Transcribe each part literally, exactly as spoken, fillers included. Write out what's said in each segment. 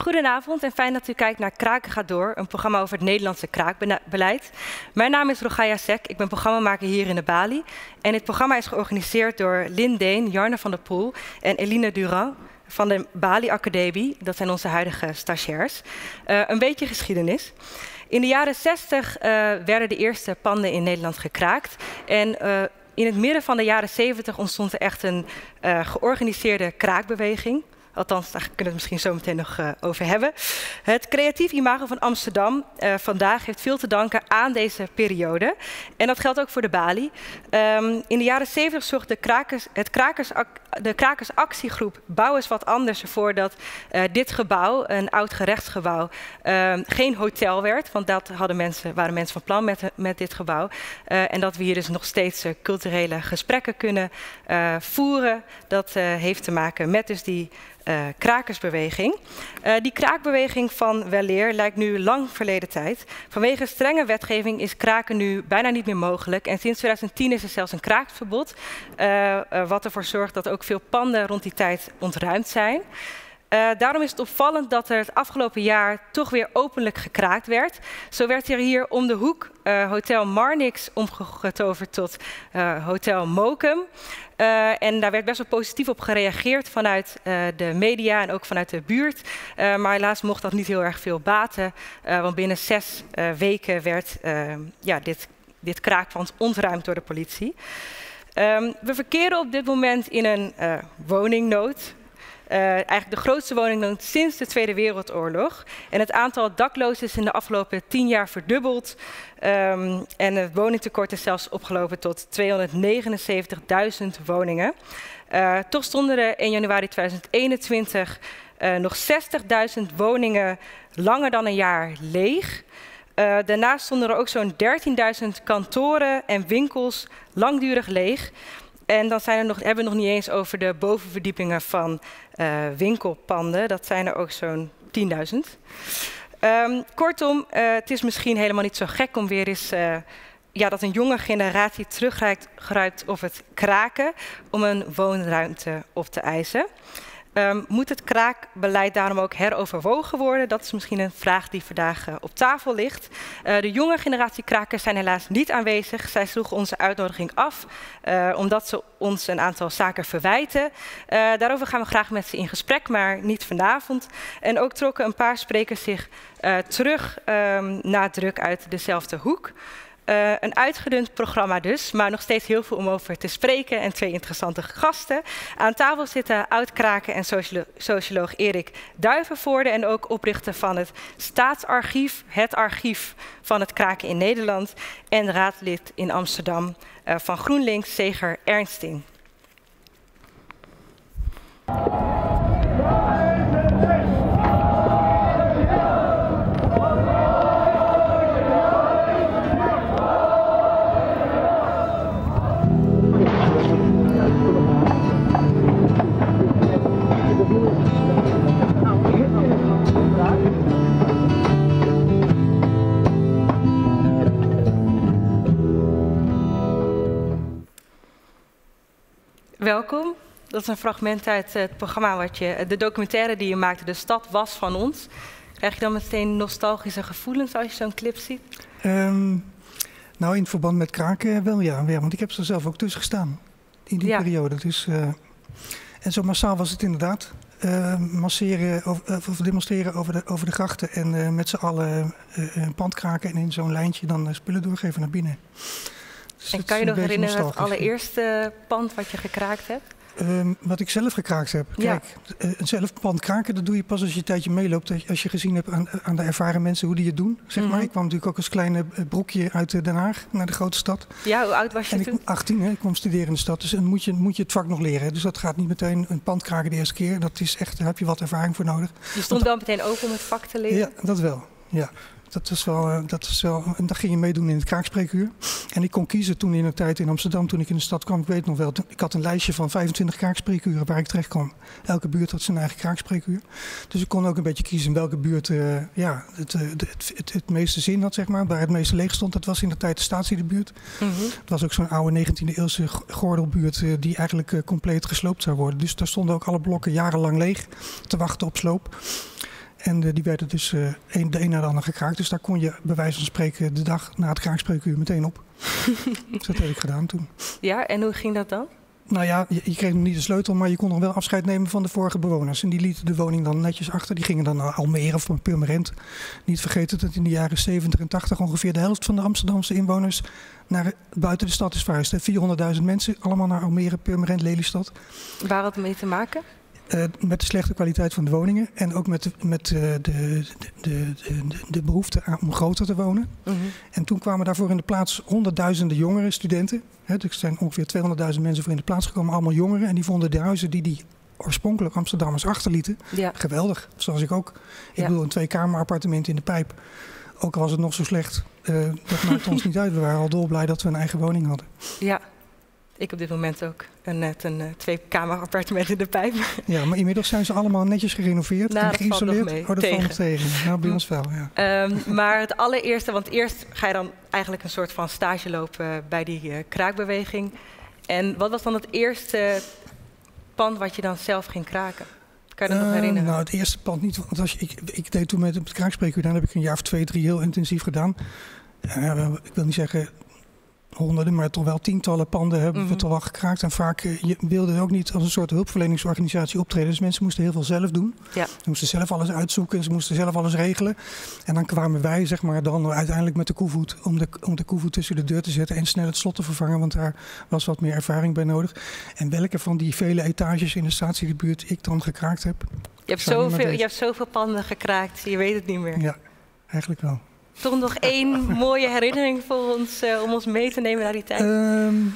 Goedenavond en fijn dat u kijkt naar Kraken gaat door, een programma over het Nederlandse kraakbeleid. Mijn naam is Rokhaya Seck, ik ben programmamaker hier in de Bali. En dit programma is georganiseerd door Lynn Deen, Jarne van der Poel en Eline Durand van de Bali Academie. Dat zijn onze huidige stagiairs. Uh, een beetje geschiedenis. In de jaren zestig uh, werden de eerste panden in Nederland gekraakt en... Uh, In het midden van de jaren zeventig ontstond er echt een uh, georganiseerde kraakbeweging. Althans, daar kunnen we het misschien zo meteen nog uh, over hebben. Het creatief imago van Amsterdam uh, vandaag heeft veel te danken aan deze periode. En dat geldt ook voor de Bali. Um, in de jaren zeventig zorgde de, krakers, het krakers, de krakersactiegroep Bouw eens wat anders ervoor dat uh, dit gebouw, een oud gerechtsgebouw, uh, geen hotel werd. Want dat hadden mensen, waren mensen van plan met, met dit gebouw. Uh, en dat we hier dus nog steeds uh, culturele gesprekken kunnen uh, voeren. Dat uh, heeft te maken met dus die... Uh, krakersbeweging. Uh, die kraakbeweging van weleer lijkt nu lang verleden tijd. Vanwege strenge wetgeving is kraken nu bijna niet meer mogelijk. En sinds twintig tien is er zelfs een kraakverbod. Uh, uh, wat ervoor zorgt dat ook veel panden rond die tijd ontruimd zijn. Uh, daarom is het opvallend dat er het afgelopen jaar toch weer openlijk gekraakt werd. Zo werd er hier om de hoek uh, Hotel Marnix omgetoverd tot uh, Hotel Mokum. Uh, en daar werd best wel positief op gereageerd vanuit uh, de media en ook vanuit de buurt. Uh, maar helaas mocht dat niet heel erg veel baten. Uh, want binnen zes uh, weken werd uh, ja, dit, dit kraakpand ontruimd door de politie. Um, we verkeren op dit moment in een uh, woningnood. Uh, eigenlijk de grootste woningnood sinds de Tweede Wereldoorlog. En het aantal daklozen is in de afgelopen tien jaar verdubbeld. Um, en het woningtekort is zelfs opgelopen tot tweehonderdnegenenzeventigduizend woningen. Uh, toch stonden er één januari tweeduizend eenentwintig uh, nog zestigduizend woningen langer dan een jaar leeg. Uh, daarnaast stonden er ook zo'n dertienduizend kantoren en winkels langdurig leeg. En dan zijn er nog, hebben we nog niet eens over de bovenverdiepingen van uh, winkelpanden. Dat zijn er ook zo'n tienduizend. Um, kortom, uh, het is misschien helemaal niet zo gek om weer eens... Uh, ja, dat een jonge generatie teruggrijpt op het kraken om een woonruimte op te eisen. Um, moet het kraakbeleid daarom ook heroverwogen worden? Dat is misschien een vraag die vandaag uh, op tafel ligt. Uh, de jonge generatie krakers zijn helaas niet aanwezig. Zij sloegen onze uitnodiging af, uh, omdat ze ons een aantal zaken verwijten. Uh, daarover gaan we graag met ze in gesprek, maar niet vanavond. En ook trokken een paar sprekers zich uh, terug, um, na druk uit dezelfde hoek. Uh, een uitgedund programma dus, maar nog steeds heel veel om over te spreken en twee interessante gasten. Aan tafel zitten oud-kraken en sociolo socioloog Erik Duivenvoorde en ook oprichter van het Staatsarchief, het archief van het kraken in Nederland en raadlid in Amsterdam uh, van GroenLinks, Seger Ernsting. Welkom. Dat is een fragment uit het programma, wat je, de documentaire die je maakte, De Stad Was Van Ons. Krijg je dan meteen nostalgische gevoelens als je zo'n clip ziet? Um, nou, in verband met kraken wel, ja. ja. Want ik heb er zelf ook tussen gestaan in die ja. periode. Dus, uh, en zo massaal was het inderdaad. Uh, masseren, of, of demonstreren over de, over de grachten en uh, met z'n allen uh, een pand kraken en in zo'n lijntje dan uh, spullen doorgeven naar binnen. Dus en kan je nog herinneren het allereerste pand wat je gekraakt hebt? Um, wat ik zelf gekraakt heb? Kijk, ja. uh, zelf pand kraken, dat doe je pas als je een tijdje meeloopt. Als je gezien hebt aan, aan de ervaren mensen hoe die het doen. Zeg mm-hmm. maar. Ik kwam natuurlijk ook als kleine broekje uit Den Haag naar de grote stad. Ja, hoe oud was je en toen? Ik, achttien, hè, ik kwam studeren in de stad. Dus dan moet je, moet je het vak nog leren. Hè. Dus dat gaat niet meteen een pand kraken de eerste keer. Dat is echt, daar heb je wat ervaring voor nodig. Je stond wel meteen open om het vak te leren? Ja, dat wel. Ja. Dat was wel, dat was wel, en dat ging je meedoen in het kraakspreekuur. En ik kon kiezen toen in de tijd in Amsterdam, toen ik in de stad kwam, ik weet nog wel. Ik had een lijstje van vijfentwintig kraakspreekuren waar ik terecht kwam. Elke buurt had zijn eigen kraakspreekuur. Dus ik kon ook een beetje kiezen in welke buurt uh, ja, het, het, het, het, het meeste zin had, zeg maar. Waar het meeste leeg stond, dat was in de tijd de Statiedebuurt. Mm-hmm. Dat was ook zo'n oude negentiende eeuwse gordelbuurt uh, die eigenlijk uh, compleet gesloopt zou worden. Dus daar stonden ook alle blokken jarenlang leeg te wachten op sloop. En uh, die werden dus uh, een, de een na de ander gekraakt. Dus daar kon je bij wijze van spreken de dag na het kraakspreekuur meteen op. Dus dat heb ik gedaan toen. Ja, en hoe ging dat dan? Nou ja, je, je kreeg nog niet de sleutel, maar je kon nog wel afscheid nemen van de vorige bewoners. En die lieten de woning dan netjes achter. Die gingen dan naar Almere of Purmerend. Niet vergeten dat in de jaren zeventig en tachtig ongeveer de helft van de Amsterdamse inwoners naar buiten de stad is verhuisd. vierhonderdduizend mensen, allemaal naar Almere, Purmerend, Lelystad. Waar had het mee te maken? Uh, met de slechte kwaliteit van de woningen en ook met de, met de, de, de, de, de behoefte aan, om groter te wonen. Mm-hmm. En toen kwamen daarvoor in de plaats honderdduizenden jongeren, studenten. Hè, dus er zijn ongeveer tweehonderdduizend mensen voor in de plaats gekomen, allemaal jongeren. En die vonden de huizen die die oorspronkelijk Amsterdammers achterlieten, ja, geweldig. Zoals ik ook. Ik ja. bedoel, een tweekamer appartement in de Pijp. Ook al was het nog zo slecht, uh, dat maakt ons niet uit. We waren al dolblij dat we een eigen woning hadden. Ja. Ik op dit moment ook een, net een uh, twee-kamer appartement in de Pijp. Ja, maar inmiddels zijn ze allemaal netjes gerenoveerd nou, en geïsoleerd. Dat valt nog mee. Oh, dat tegen. Valt nog tegen. Nou, bij ons wel, ja. Um, maar het allereerste, want eerst ga je dan eigenlijk een soort van stage lopen bij die uh, kraakbeweging. En wat was dan het eerste pand wat je dan zelf ging kraken? Kan je dat uh, nog herinneren? Nou, het eerste pand niet. Want als je, ik, ik deed toen met het kraakspreekuur, daar heb ik een jaar of twee, drie heel intensief gedaan. Uh, ik wil niet zeggen honderden, maar toch wel tientallen panden hebben mm-hmm. we toch wel gekraakt. En vaak je wilde ook niet als een soort hulpverleningsorganisatie optreden. Dus mensen moesten heel veel zelf doen. Ja. Ze moesten zelf alles uitzoeken, ze moesten zelf alles regelen. En dan kwamen wij zeg maar dan uiteindelijk met de koevoet om de, om de koevoet tussen de deur te zetten en snel het slot te vervangen, want daar was wat meer ervaring bij nodig. En welke van die vele etages in de Statiedebuurt ik dan gekraakt heb. Je hebt, zoveel, je hebt zoveel panden gekraakt, je weet het niet meer. Ja, eigenlijk wel. Toch nog één mooie herinnering voor ons, uh, om ons mee te nemen naar die tijd? Um,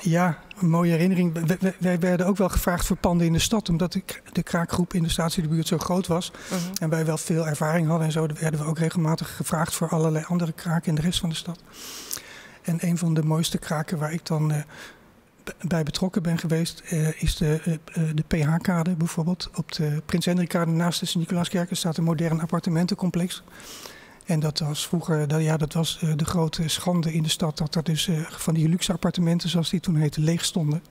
ja, een mooie herinnering. We, we, wij werden ook wel gevraagd voor panden in de stad, omdat de, de kraakgroep in de Statiedebuurt zo groot was. Uh-huh. En wij wel veel ervaring hadden en zo, werden we ook regelmatig gevraagd voor allerlei andere kraken in de rest van de stad. En een van de mooiste kraken waar ik dan uh, bij betrokken ben geweest, uh, is de, uh, de P H-kade bijvoorbeeld. Op de Prins Hendrikkade naast de Sint-Nicolaaskerken staat een modern appartementencomplex. En dat was vroeger, ja, dat was de grote schande in de stad, dat er dus van die luxe appartementen, zoals die toen heette, leeg stonden.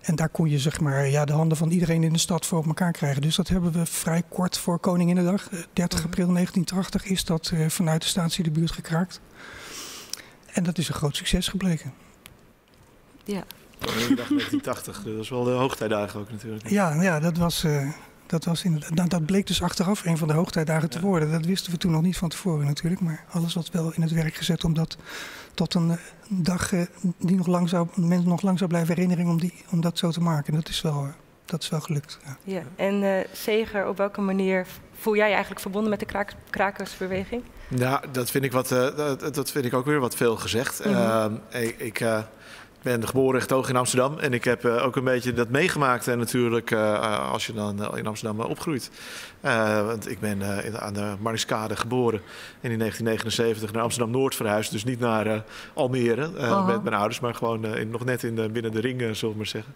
En daar kon je zeg maar, ja, de handen van iedereen in de stad voor op elkaar krijgen. Dus dat hebben we vrij kort voor Koninginnedag, dertig april negentien tachtig, is dat vanuit de Statiedebuurt gekraakt. En dat is een groot succes gebleken. Ja. Koninginnedag negentien tachtig, dat was wel de hoogtijdagen ook natuurlijk. Ja, ja, dat was... Uh, Dat, was nou, dat bleek dus achteraf een van de hoogtijdagen te worden. Dat wisten we toen nog niet van tevoren natuurlijk. Maar alles was wel in het werk gezet om dat tot een uh, dag uh, die nog lang zou, mensen nog lang zou blijven herinneren om, die, om dat zo te maken. En dat is wel, uh, dat is wel gelukt. Ja. Ja. En uh, Seger, op welke manier voel jij je eigenlijk verbonden met de kraak, krakersbeweging? Nou, dat vind ik, wat, uh, dat, dat vind ik ook weer wat veel gezegd. Mm-hmm. uh, ik... ik uh, Ik ben geboren en getogen in Amsterdam en ik heb uh, ook een beetje dat meegemaakt. En natuurlijk, uh, als je dan uh, in Amsterdam opgroeit. Uh, want ik ben uh, in, aan de Mariskade geboren en in negentien negenenzeventig naar Amsterdam-Noord verhuisd. Dus niet naar uh, Almere uh, oh. met mijn ouders, maar gewoon uh, in, nog net in de, binnen de ring, uh, zullen we maar zeggen.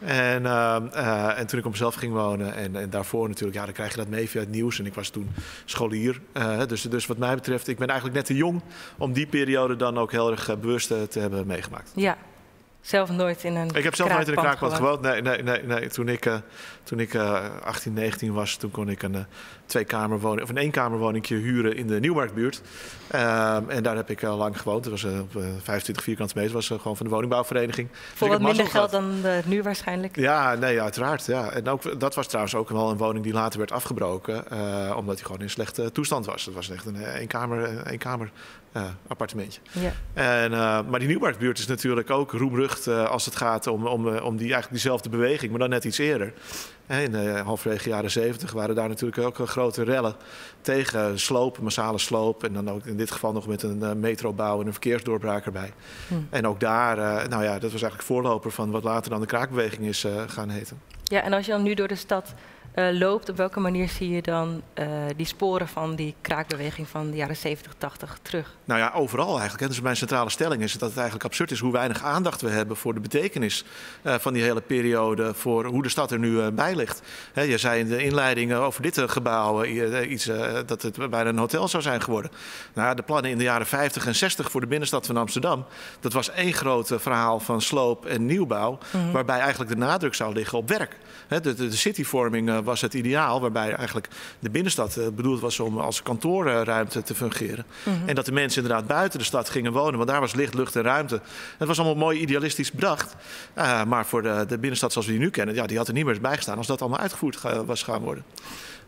En, uh, uh, en toen ik op mezelf ging wonen en, en daarvoor natuurlijk, ja, dan krijg je dat mee via het nieuws. En ik was toen scholier. Uh, dus, dus wat mij betreft, ik ben eigenlijk net te jong om die periode dan ook heel erg uh, bewust uh, te hebben meegemaakt. Ja. Zelf nooit in een Ik heb zelf nooit in een kraakpand gewoond. Nee, nee, nee, nee. Toen ik, uh, toen ik uh, achttien, negentien was, toen kon ik een uh, twee-kamerwoning, of een één-kamerwoningje huren in de Nieuwmarktbuurt. Uh, en daar heb ik uh, lang gewoond. Dat was uh, op uh, vijfentwintig vierkante meter. Dat was uh, gewoon van de woningbouwvereniging. Voor dus wat minder geld dan uh, nu waarschijnlijk? Ja, nee, uiteraard. Ja. En ook, dat was trouwens ook wel een woning die later werd afgebroken. Uh, omdat die gewoon in slechte toestand was. Dat was echt een één-kamer, één-kamer uh, appartementje. Ja. En, uh, maar die Nieuwmarktbuurt is natuurlijk ook roemrucht. Uh, als het gaat om, om, om die, eigenlijk diezelfde beweging, maar dan net iets eerder. In uh, halverwege jaren zeventig waren daar natuurlijk ook uh, grote rellen tegen sloop, massale sloop. En dan ook in dit geval nog met een uh, metrobouw en een verkeersdoorbraak erbij. Hmm. En ook daar, uh, nou ja, dat was eigenlijk voorloper van wat later dan de kraakbeweging is uh, gaan heten. Ja, en als je dan nu door de stad uh, loopt, op welke manier zie je dan uh, die sporen van die kraakbeweging van de jaren zeventig, tachtig terug? Nou ja, overal eigenlijk. Hè. Dus mijn centrale stelling is dat het eigenlijk absurd is hoe weinig aandacht we hebben voor de betekenis uh, van die hele periode, voor hoe de stad er nu uh, bij ligt. Hè, je zei in de inleiding over dit uh, gebouw uh, iets, uh, dat het bijna een hotel zou zijn geworden. Nou, de plannen in de jaren vijftig en zestig voor de binnenstad van Amsterdam, dat was één groot uh, verhaal van sloop en nieuwbouw, mm-hmm. waarbij eigenlijk de nadruk zou liggen op werk. Hè, de, de cityvorming uh, was het ideaal waarbij eigenlijk de binnenstad bedoeld was om als kantoorruimte te fungeren. Mm-hmm. En dat de mensen inderdaad buiten de stad gingen wonen, want daar was licht, lucht en ruimte. Het was allemaal mooi idealistisch bedacht. Uh, maar voor de, de binnenstad zoals we die nu kennen, ja, die had er niet meer eens bij gestaan als dat allemaal uitgevoerd ga, was gaan worden.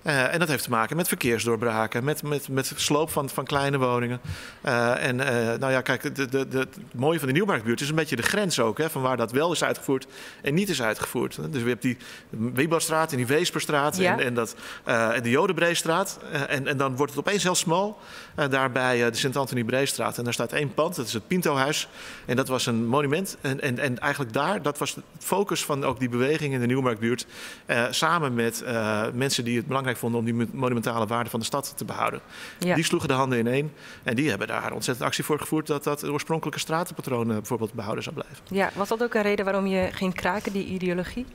Uh, en dat heeft te maken met verkeersdoorbraken, met, met, met sloop van, van kleine woningen. Uh, en uh, nou ja, kijk, de, de, de, het mooie van de Nieuwmarktbuurt is een beetje de grens ook, hè, van waar dat wel is uitgevoerd en niet is uitgevoerd. Dus je hebt die Wibautstraat en die Weesperstraat ja. en, en, dat, uh, en de Jodenbreestraat. Uh, en, en dan wordt het opeens heel smal, uh, daar bij uh, de Sint Antoniesbreestraat. En daar staat één pand, dat is het Pintohuis. En dat was een monument. En, en, en eigenlijk daar, dat was het focus van ook die beweging in de Nieuwmarktbuurt. Uh, samen met uh, mensen die het belangrijk vonden om die monumentale waarde van de stad te behouden. Ja. Die sloegen de handen ineen en die hebben daar ontzettend actie voor gevoerd dat dat oorspronkelijke stratenpatroon bijvoorbeeld behouden zou blijven. Ja, was dat ook een reden waarom je ging kraken, die ideologie?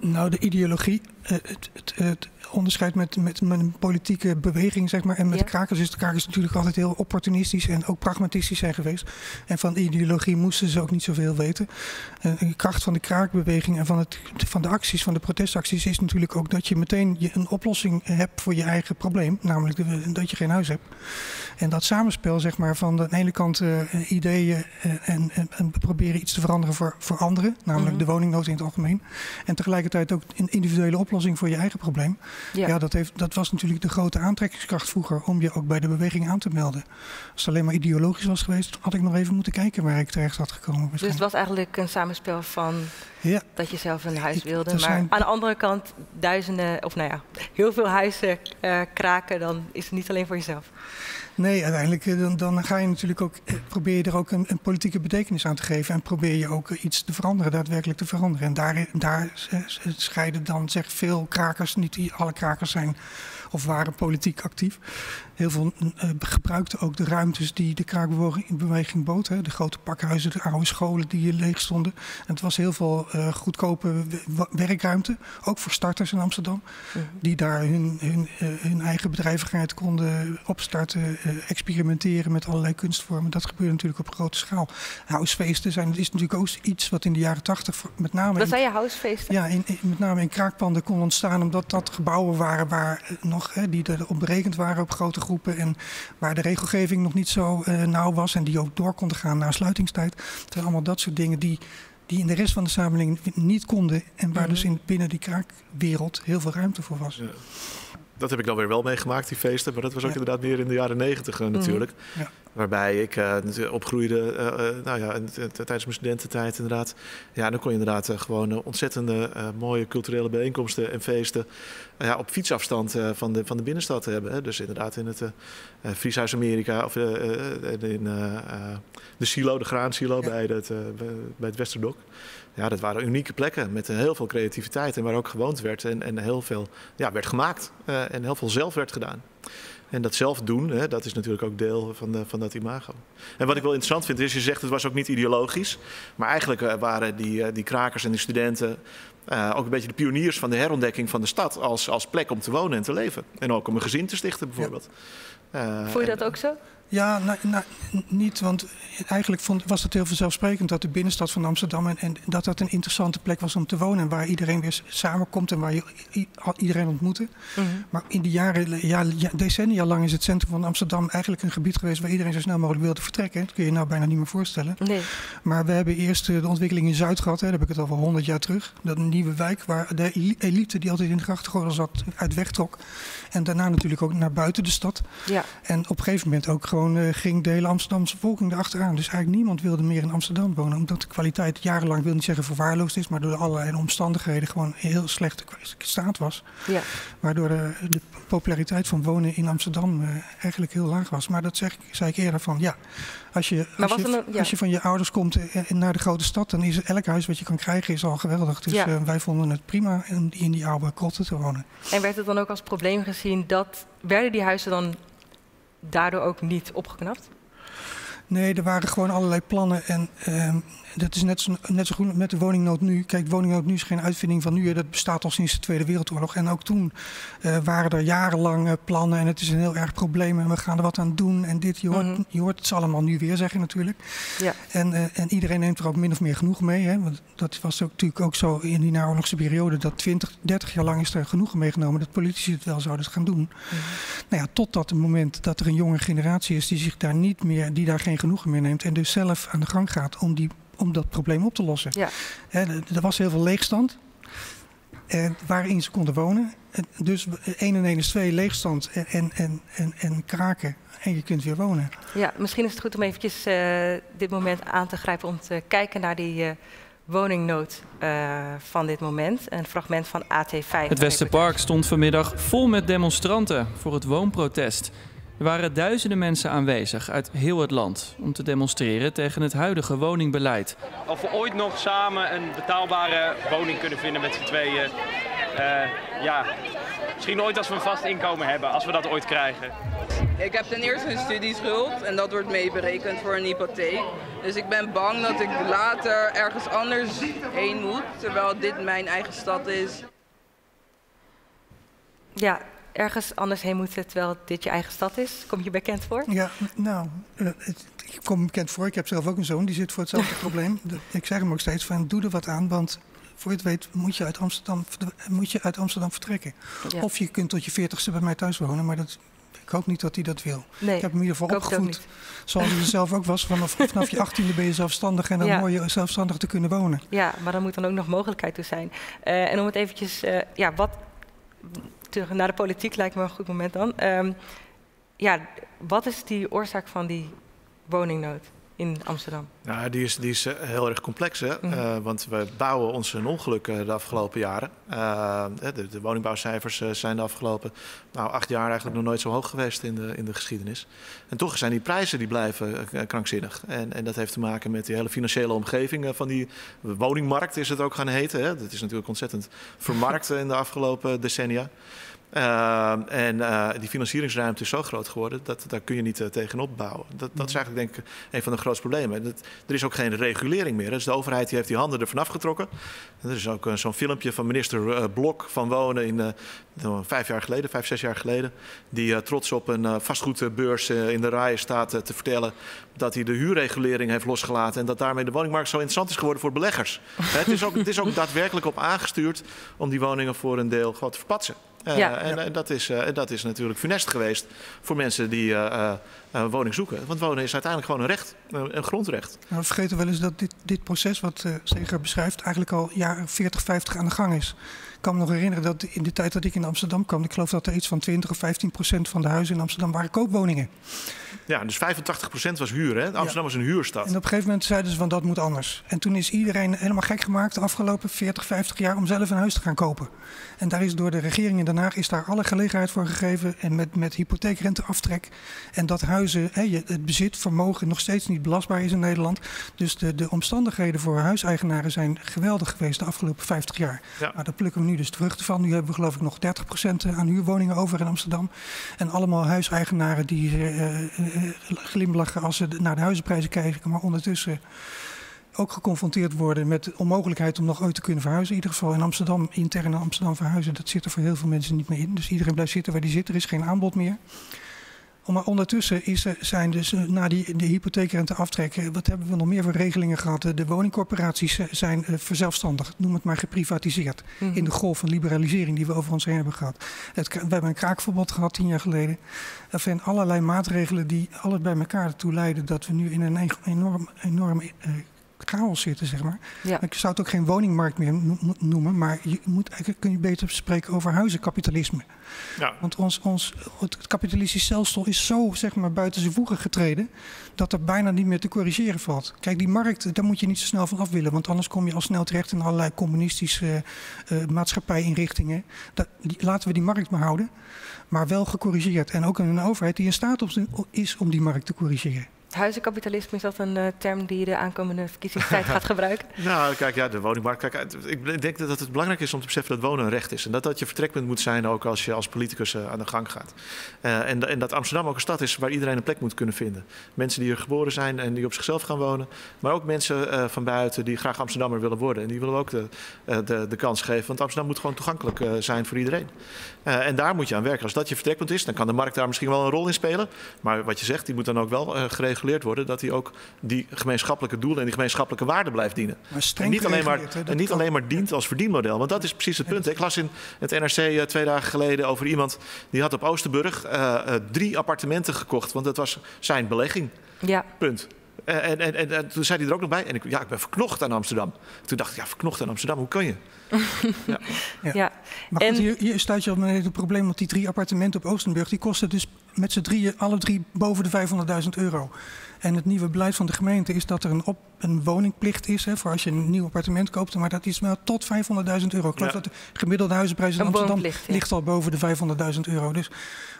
Nou, de ideologie, het, het, het onderscheid met, met een politieke beweging, zeg maar, en met ja. krakers is de krakers natuurlijk altijd heel opportunistisch en ook pragmatistisch zijn geweest. En van ideologie moesten ze ook niet zoveel weten. En de kracht van de kraakbeweging en van, het, van de acties, van de protestacties, is natuurlijk ook dat je meteen een oplossing hebt voor je eigen probleem, namelijk dat je geen huis hebt. En dat samenspel, zeg maar, van aan de ene kant uh, ideeën en, en, en proberen iets te veranderen voor, voor anderen, namelijk mm-hmm. de woningnood in het algemeen, en tegelijkertijd ook een individuele oplossing voor je eigen probleem. Ja, ja dat, heeft, dat was natuurlijk de grote aantrekkingskracht vroeger om je ook bij de beweging aan te melden. Als het alleen maar ideologisch was geweest, had ik nog even moeten kijken waar ik terecht had gekomen. Dus het was eigenlijk een samenspel van ja. dat je zelf een huis wilde. Ik, maar zijn... aan de andere kant duizenden, of nou ja, heel veel huizen uh, kraken, dan is het niet alleen voor jezelf. Nee, uiteindelijk dan, dan ga je natuurlijk ook, probeer je er ook een, een politieke betekenis aan te geven. En probeer je ook iets te veranderen, daadwerkelijk te veranderen. En daar, daar scheiden dan zeg, veel krakers, niet alle krakers zijn of waren politiek actief. Heel veel uh, gebruikten ook de ruimtes die de kraakbeweging bood. Hè. De grote pakhuizen, de oude scholen die hier leeg stonden. En het was heel veel uh, goedkope werkruimte, ook voor starters in Amsterdam. Uh-huh. Die daar hun, hun, uh, hun eigen bedrijvigheid konden opstarten, uh, experimenteren met allerlei kunstvormen. Dat gebeurde natuurlijk op grote schaal. Housefeesten zijn, is natuurlijk ook iets wat in de jaren tachtig met name... Dat zijn je housefeesten? Ja, in, in, met name in kraakpanden kon ontstaan omdat dat gebouwen waren waar uh, nog, hè, die erop berekend waren op grote groepen en waar de regelgeving nog niet zo uh, nauw was en die ook door konden gaan naar sluitingstijd. Het zijn allemaal dat soort dingen die, die in de rest van de samenleving niet konden en waar dus in, binnen die kraakwereld heel veel ruimte voor was. Ja. Dat heb ik dan weer wel meegemaakt, die feesten. Maar dat was ook ja. inderdaad meer in de jaren negentig uh, natuurlijk. Ja. Waarbij ik uh, opgroeide uh, nou ja, tijdens mijn studententijd inderdaad. Ja, dan kon je inderdaad uh, gewoon uh, ontzettende uh, mooie culturele bijeenkomsten en feesten Uh, ja, op fietsafstand uh, van, de, van de binnenstad hebben. Hè. Dus inderdaad in het uh, uh, Vrieshuis Amerika of uh, uh, in uh, uh, de silo, de graansilo ja. bij, het, uh, bij het Westerdok. Ja, dat waren unieke plekken met heel veel creativiteit en waar ook gewoond werd en, en heel veel ja, werd gemaakt uh, en heel veel zelf werd gedaan. En dat zelf doen, hè, dat is natuurlijk ook deel van, de, van dat imago. En wat ik wel interessant vind is, je zegt het was ook niet ideologisch, maar eigenlijk uh, waren die, uh, die krakers en die studenten Uh, ook een beetje de pioniers van de herontdekking van de stad als, als plek om te wonen en te leven. En ook om een gezin te stichten bijvoorbeeld. Ja. Uh, Voel je dat en, ook zo? Ja, nou, nou, niet, want eigenlijk vond, was het heel vanzelfsprekend dat de binnenstad van Amsterdam en, en dat dat een interessante plek was om te wonen. En waar iedereen weer samenkomt en waar je iedereen ontmoette. Mm-hmm. Maar in de jaren, ja, decennia lang is het centrum van Amsterdam eigenlijk een gebied geweest waar iedereen zo snel mogelijk wilde vertrekken. Dat kun je je nou bijna niet meer voorstellen. Nee. Maar we hebben eerst de ontwikkeling in Zuid gehad, hè, daar heb ik het al wel honderd jaar terug. Dat een nieuwe wijk waar de elite die altijd in de grachtengordel zat uit wegtrok. En daarna natuurlijk ook naar buiten de stad. Ja. En op een gegeven moment ook gewoon uh, ging de hele Amsterdamse bevolking erachteraan. Dus eigenlijk niemand wilde meer in Amsterdam wonen. Omdat de kwaliteit jarenlang, wil niet zeggen verwaarloosd is, maar door allerlei omstandigheden gewoon in heel slechte staat was. Ja. Waardoor de, de populariteit van wonen in Amsterdam uh, eigenlijk heel laag was. Maar dat zeg, zei ik eerder van ja, als je, als je, een, ja. als je van je ouders komt uh, naar de grote stad, dan is elk huis wat je kan krijgen is al geweldig. Dus ja. uh, wij vonden het prima in, in die oude krotten te wonen. En werd het dan ook als probleem gezien dat, werden die huizen dan daardoor ook niet opgeknapt? Nee, er waren gewoon allerlei plannen en, uh, dat is net zo, net zo goed met de woningnood nu. Kijk, woningnood nu is geen uitvinding van nu. Dat bestaat al sinds de Tweede Wereldoorlog. En ook toen uh, waren er jarenlang uh, plannen. En het is een heel erg probleem. En we gaan er wat aan doen. En dit, je hoort, mm-hmm. je hoort het allemaal nu weer zeggen natuurlijk. Ja. En, uh, en iedereen neemt er ook min of meer genoeg mee. Hè? Want dat was ook, natuurlijk ook zo in die naoorlogse periode. Dat twintig, dertig jaar lang is er genoegen meegenomen. Dat politici het wel zouden gaan doen. Mm-hmm. Nou ja, totdat het moment dat er een jonge generatie is die zich daar niet meer, die daar geen genoegen meer neemt. En dus zelf aan de gang gaat om die... om dat probleem op te lossen. Ja. Er was heel veel leegstand waarin ze konden wonen. Dus één en één is twee, leegstand en, en, en, en kraken. En je kunt weer wonen. Ja, misschien is het goed om eventjes uh, dit moment aan te grijpen... om te kijken naar die uh, woningnood uh, van dit moment. Een fragment van A T vijf. Het Westerpark stond vanmiddag vol met demonstranten voor het woonprotest... Er waren duizenden mensen aanwezig uit heel het land om te demonstreren tegen het huidige woningbeleid. Of we ooit nog samen een betaalbare woning kunnen vinden met z'n tweeën. Uh, ja, misschien ooit als we een vast inkomen hebben, als we dat ooit krijgen. Ik heb ten eerste een studieschuld en dat wordt meeberekend voor een hypotheek. Dus ik ben bang dat ik later ergens anders heen moet, terwijl dit mijn eigen stad is. Ja. Ergens anders heen moet het, terwijl dit je eigen stad is. Kom je bekend voor? Ja, nou, het, ik kom bekend voor. Ik heb zelf ook een zoon, die zit voor hetzelfde probleem. Ik zeg hem ook steeds van, doe er wat aan, want voor je het weet moet je uit Amsterdam, moet je uit Amsterdam vertrekken. Ja. Of je kunt tot je veertigste bij mij thuis wonen, maar dat... Ik hoop niet dat hij dat wil. Nee, ik heb hem in ieder geval opgevoed. Zoals hij zelf ook was. Vanaf, vanaf je achttiende ben je zelfstandig. En dan ja. hoor je zelfstandig te kunnen wonen. Ja, maar dan moet dan ook nog mogelijkheid toe zijn. Uh, en om het eventjes... Uh, ja, wat... naar de politiek lijkt me een goed moment dan. Um, ja, wat is die oorzaak van die woningnood in Amsterdam? Nou, die is, die is heel erg complex, hè? Mm-hmm. uh, want we bouwen ons een ongeluk uh, de afgelopen jaren. Uh, de, de woningbouwcijfers uh, zijn de afgelopen nou, acht jaar eigenlijk nog nooit zo hoog geweest in de, in de geschiedenis. En toch zijn die prijzen die blijven uh, krankzinnig. En, en dat heeft te maken met die hele financiële omgeving uh, van die woningmarkt is het ook gaan heten. Hè? Dat is natuurlijk ontzettend vermarkt in de afgelopen decennia. Uh, en uh, die financieringsruimte is zo groot geworden, dat, daar kun je niet uh, tegenop bouwen. Dat, dat is eigenlijk denk ik een van de grootste problemen. Dat, er is ook geen regulering meer. Dus de overheid die heeft die handen ervan afgetrokken. En er is ook uh, zo'n filmpje van minister uh, Blok van Wonen in, uh, vijf jaar geleden, vijf, zes jaar geleden. Die uh, trots op een uh, vastgoedbeurs uh, in de RAI staat uh, te vertellen dat hij de huurregulering heeft losgelaten. En dat daarmee de woningmarkt zo interessant is geworden voor beleggers. het, is ook, het is ook daadwerkelijk op aangestuurd om die woningen voor een deel gewoon te verpatsen. Uh, ja, en, ja. en dat is, uh, dat is natuurlijk funest geweest voor mensen die uh, uh, woning zoeken. Want wonen is uiteindelijk gewoon een recht, een grondrecht. Nou, we vergeten wel eens dat dit, dit proces wat uh, Seger beschrijft eigenlijk al jaren veertig, vijftig aan de gang is. Ik kan me nog herinneren dat in de tijd dat ik in Amsterdam kwam... ik geloof dat er iets van twintig of vijftien procent van de huizen in Amsterdam waren koopwoningen. Ja, dus vijfentachtig procent was huur. Hè? Amsterdam ja. was een huurstad. En op een gegeven moment zeiden ze van dat moet anders. En toen is iedereen helemaal gek gemaakt de afgelopen veertig, vijftig jaar... om zelf een huis te gaan kopen. En daar is door de regering in Den Haag is daar alle gelegenheid voor gegeven... en met, met hypotheekrenteaftrek. En dat huizen, hè, het bezitvermogen nog steeds niet belastbaar is in Nederland. Dus de, de omstandigheden voor huiseigenaren zijn geweldig geweest de afgelopen vijftig jaar. Ja. Nou, dat plukken we nu dus de vruchten van. Nu hebben we geloof ik nog dertig procent aan huurwoningen over in Amsterdam. En allemaal huiseigenaren die uh, uh, glimlachen als ze naar de huizenprijzen kijken. Maar ondertussen ook geconfronteerd worden met de onmogelijkheid om nog ooit te kunnen verhuizen. In ieder geval in Amsterdam, intern naar Amsterdam verhuizen. Dat zit er voor heel veel mensen niet meer in. Dus iedereen blijft zitten waar die zit. Er is geen aanbod meer. Maar ondertussen is, zijn dus na die, de hypotheekrente aftrekken... wat hebben we nog meer voor regelingen gehad? De woningcorporaties zijn verzelfstandigd, noem het maar geprivatiseerd. Mm-hmm. In de golf van liberalisering die we over ons heen hebben gehad. Het, we hebben een kraakverbod gehad tien jaar geleden. Er zijn allerlei maatregelen die alles bij elkaar ertoe leiden... dat we nu in een enorm... enorm uh, chaos zitten, zeg maar. Ja. Ik zou het ook geen woningmarkt meer noemen, maar je moet eigenlijk kun je beter spreken over huizenkapitalisme. Ja. Want ons, ons, het kapitalistisch stelsel is zo, zeg maar, buiten zijn voegen getreden dat er bijna niet meer te corrigeren valt. Kijk, die markt, daar moet je niet zo snel van af willen, want anders kom je al snel terecht in allerlei communistische uh, uh, maatschappijinrichtingen. Dat, die, laten we die markt maar houden, maar wel gecorrigeerd. En ook een overheid die in staat op, is om die markt te corrigeren. huizenkapitalisme, is dat een uh, term die je de aankomende verkiezingstijd gaat gebruiken? Nou, kijk, ja, de woningmarkt. Kijk, ik denk dat het belangrijk is om te beseffen dat wonen een recht is. En dat dat je vertrekpunt moet zijn ook als je als politicus uh, aan de gang gaat. Uh, en, en dat Amsterdam ook een stad is waar iedereen een plek moet kunnen vinden. Mensen die hier geboren zijn en die op zichzelf gaan wonen. Maar ook mensen uh, van buiten die graag Amsterdammer willen worden. En die willen ook de, uh, de, de kans geven. Want Amsterdam moet gewoon toegankelijk uh, zijn voor iedereen. Uh, en daar moet je aan werken. Als dat je vertrekpunt is, dan kan de markt daar misschien wel een rol in spelen. Maar wat je zegt, die moet dan ook wel uh, gereguleerd worden. Dat die ook die gemeenschappelijke doelen en die gemeenschappelijke waarden blijft dienen. Maar streng en niet, alleen maar, he, en niet alleen maar dient als verdienmodel. Want dat is precies het punt. Ik las in het N R C uh, twee dagen geleden over iemand die had op Oostenburg uh, uh, drie appartementen gekocht. Want dat was zijn belegging. Ja. Punt. En, en, en, en, en toen zei hij er ook nog bij. En ik, ja, ik ben verknocht aan Amsterdam. Toen dacht ik, ja, verknocht aan Amsterdam, hoe kan je? ja. Ja. Ja. Maar goed, en... hier, hier staat je op het probleem, want die drie appartementen op Oostenburg, die kosten dus met z'n drieën, alle drie boven de vijfhonderdduizend euro. En het nieuwe beleid van de gemeente is dat er een, op, een woningplicht is, hè, voor als je een nieuw appartement koopt. Maar dat is wel tot vijfhonderdduizend euro. Ik geloof ja. dat de gemiddelde huizenprijs in een Amsterdam ja. ligt al boven de vijfhonderdduizend euro. Dus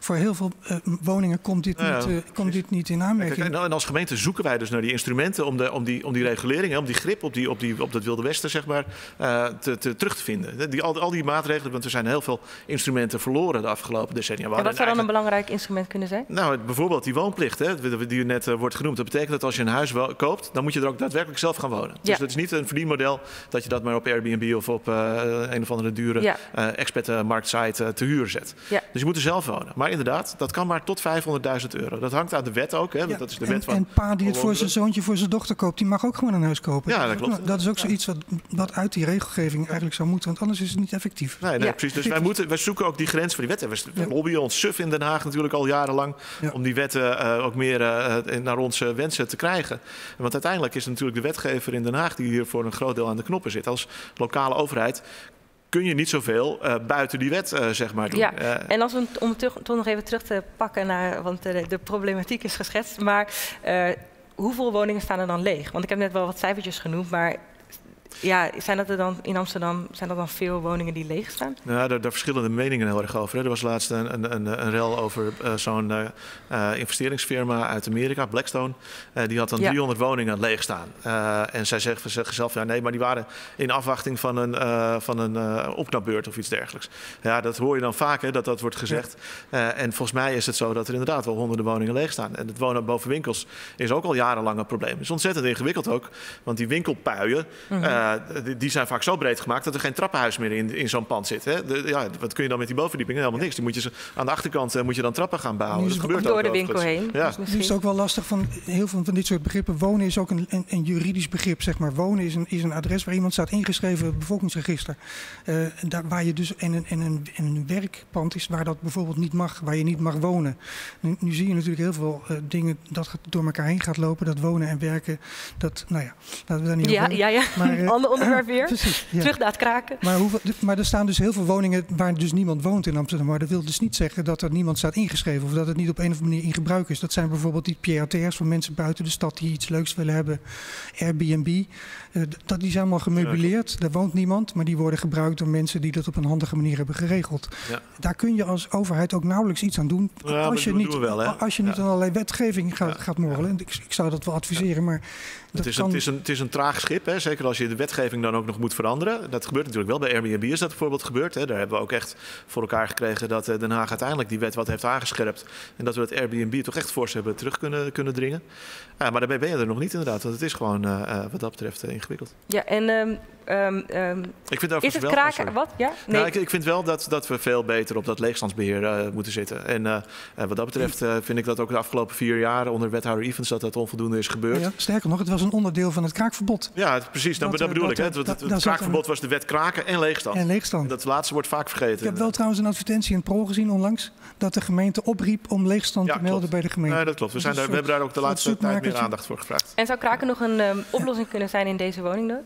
voor heel veel uh, woningen komt dit, ja, niet, uh, komt dit niet in aanmerking. Kijk, en als gemeente zoeken wij dus naar die instrumenten om, de, om, die, om die regulering, hè, om die grip op, die, op, die, op dat Wilde Westen, zeg maar, uh, te, te, terug te vinden. Die, al, al die maatregelen, want er zijn heel veel instrumenten verloren de afgelopen decennia. En wat zou dan een belangrijk instrument kunnen zijn? Nou, bijvoorbeeld die woonplicht, hè, die net uh, wordt genoemd. Dat betekent dat als je een huis koopt, dan moet je er ook daadwerkelijk zelf gaan wonen. Ja. Dus dat is niet een verdienmodel dat je dat maar op Airbnb of op uh, een of andere dure ja. uh, expat-marktsite uh, te huur zet. Ja. Dus je moet er zelf wonen. Maar inderdaad, dat kan maar tot vijfhonderdduizend euro. Dat hangt aan de wet ook. Hè? Ja. Dat is de wet en, van, en pa die het voor zijn zoontje, voor zijn dochter koopt, die mag ook gewoon een huis kopen. Ja, dat klopt. Dat is ook zoiets wat, wat uit die regelgeving eigenlijk zou moeten, want anders is het niet effectief. Nee, nee ja. precies. Dus wij, moeten, wij zoeken ook die grens voor die wetten. We ja. lobbyen ons suf in Den Haag natuurlijk al jarenlang ja. om die wetten uh, ook meer uh, naar ons wensen te krijgen. Want uiteindelijk is het natuurlijk de wetgever in Den Haag die hier voor een groot deel aan de knoppen zit. Als lokale overheid kun je niet zoveel uh, buiten die wet uh, zeg maar doen. Ja. Uh, en als we, om terug, toch nog even terug te pakken naar, want de, de problematiek is geschetst, maar uh, hoeveel woningen staan er dan leeg? Want ik heb net wel wat cijfertjes genoemd, maar ja, zijn dat er dan in Amsterdam zijn er dan veel woningen die leeg staan? Nou, daar, daar verschillende meningen heel erg over. Hè. Er was laatst een, een, een, een rel over uh, zo'n uh, investeringsfirma uit Amerika, Blackstone. Uh, die had dan ja. driehonderd woningen leeg staan. Uh, en zij zeggen zegt zelf, ja nee, maar die waren in afwachting van een, uh, van een uh, opknapbeurt of iets dergelijks. Ja, dat hoor je dan vaak, hè, dat dat wordt gezegd. Ja. Uh, en volgens mij is het zo dat er inderdaad wel honderden woningen leeg staan. En het wonen boven winkels is ook al jarenlang een probleem. Het is ontzettend ingewikkeld ook, want die winkelpuien... Mm-hmm. uh, die zijn vaak zo breed gemaakt dat er geen trappenhuis meer in, in zo'n pand zit. Hè? De, ja, wat kun je dan met die bovenverdieping? Helemaal niks. Die moet je ze, aan de achterkant uh, moet je dan trappen gaan bouwen. Dat gebeurt ook door de winkel heen. Ja. Dus het is ook wel lastig van heel veel van dit soort begrippen. Wonen is ook een, een, een juridisch begrip. Zeg maar. Wonen is een, is een adres waar iemand staat ingeschreven, het bevolkingsregister. Uh, daar, waar je dus en een, en, een, en een werkpand is waar dat bijvoorbeeld niet mag, waar je niet mag wonen. Nu, nu zie je natuurlijk heel veel uh, dingen dat door elkaar heen gaat lopen. Dat wonen en werken, dat, nou ja, laten we daar niet over hebben. Ja, ja, ja. Maar, uh, ander onderwerp weer. Precies, ja. Terug naar het kraken. Maar, hoeveel, maar er staan dus heel veel woningen waar dus niemand woont in Amsterdam. Maar dat wil dus niet zeggen dat er niemand staat ingeschreven. Of dat het niet op een of andere manier in gebruik is. Dat zijn bijvoorbeeld die P R T R's van mensen buiten de stad die iets leuks willen hebben. Airbnb. Uh, dat, die zijn allemaal gemeubileerd. Daar woont niemand. Maar die worden gebruikt door mensen die dat op een handige manier hebben geregeld. Ja. Daar kun je als overheid ook nauwelijks iets aan doen. Ja, als, je niet, we wel, als je niet ja. aan allerlei wetgeving gaat, ja. gaat morrelen. Ik, ik zou dat wel adviseren. Ja. Maar dat het, is, kan... het, is een, het is een traag schip. Hè? Zeker als je de wetgeving dan ook nog moet veranderen. Dat gebeurt natuurlijk wel. Bij Airbnb is dat bijvoorbeeld gebeurd. Hè. Daar hebben we ook echt voor elkaar gekregen dat Den Haag uiteindelijk die wet wat heeft aangescherpt. En dat we het Airbnb toch echt fors hebben terug kunnen, kunnen dringen. Uh, maar daarbij ben je er nog niet inderdaad. Want het is gewoon uh, wat dat betreft uh, ingewikkeld. Ja, en... Um... Um, um, ik vind is het wel, kraken? Oh, wat? Ja? Nee. Nou, ik, ik vind wel dat, dat we veel beter op dat leegstandsbeheer uh, moeten zitten. En uh, wat dat betreft uh, vind ik dat ook de afgelopen vier jaar onder wethouder Evans dat dat onvoldoende is gebeurd. Ja, sterker nog, het was een onderdeel van het kraakverbod. Ja, het, precies. Dat, nou, dat bedoel dat, ik. Hè. Het, dat, het, het kraakverbod een... was de wet kraken en leegstand. En leegstand. Dat laatste wordt vaak vergeten. Ik heb wel trouwens een advertentie in Pro gezien onlangs dat de gemeente opriep om leegstand ja, te melden klopt. bij de gemeente. Ja, dat klopt. We, zijn daar, soort, we hebben daar ook de laatste tijd meer aandacht voor gevraagd. En zou kraken nog een um, oplossing ja. kunnen zijn in deze woningnood?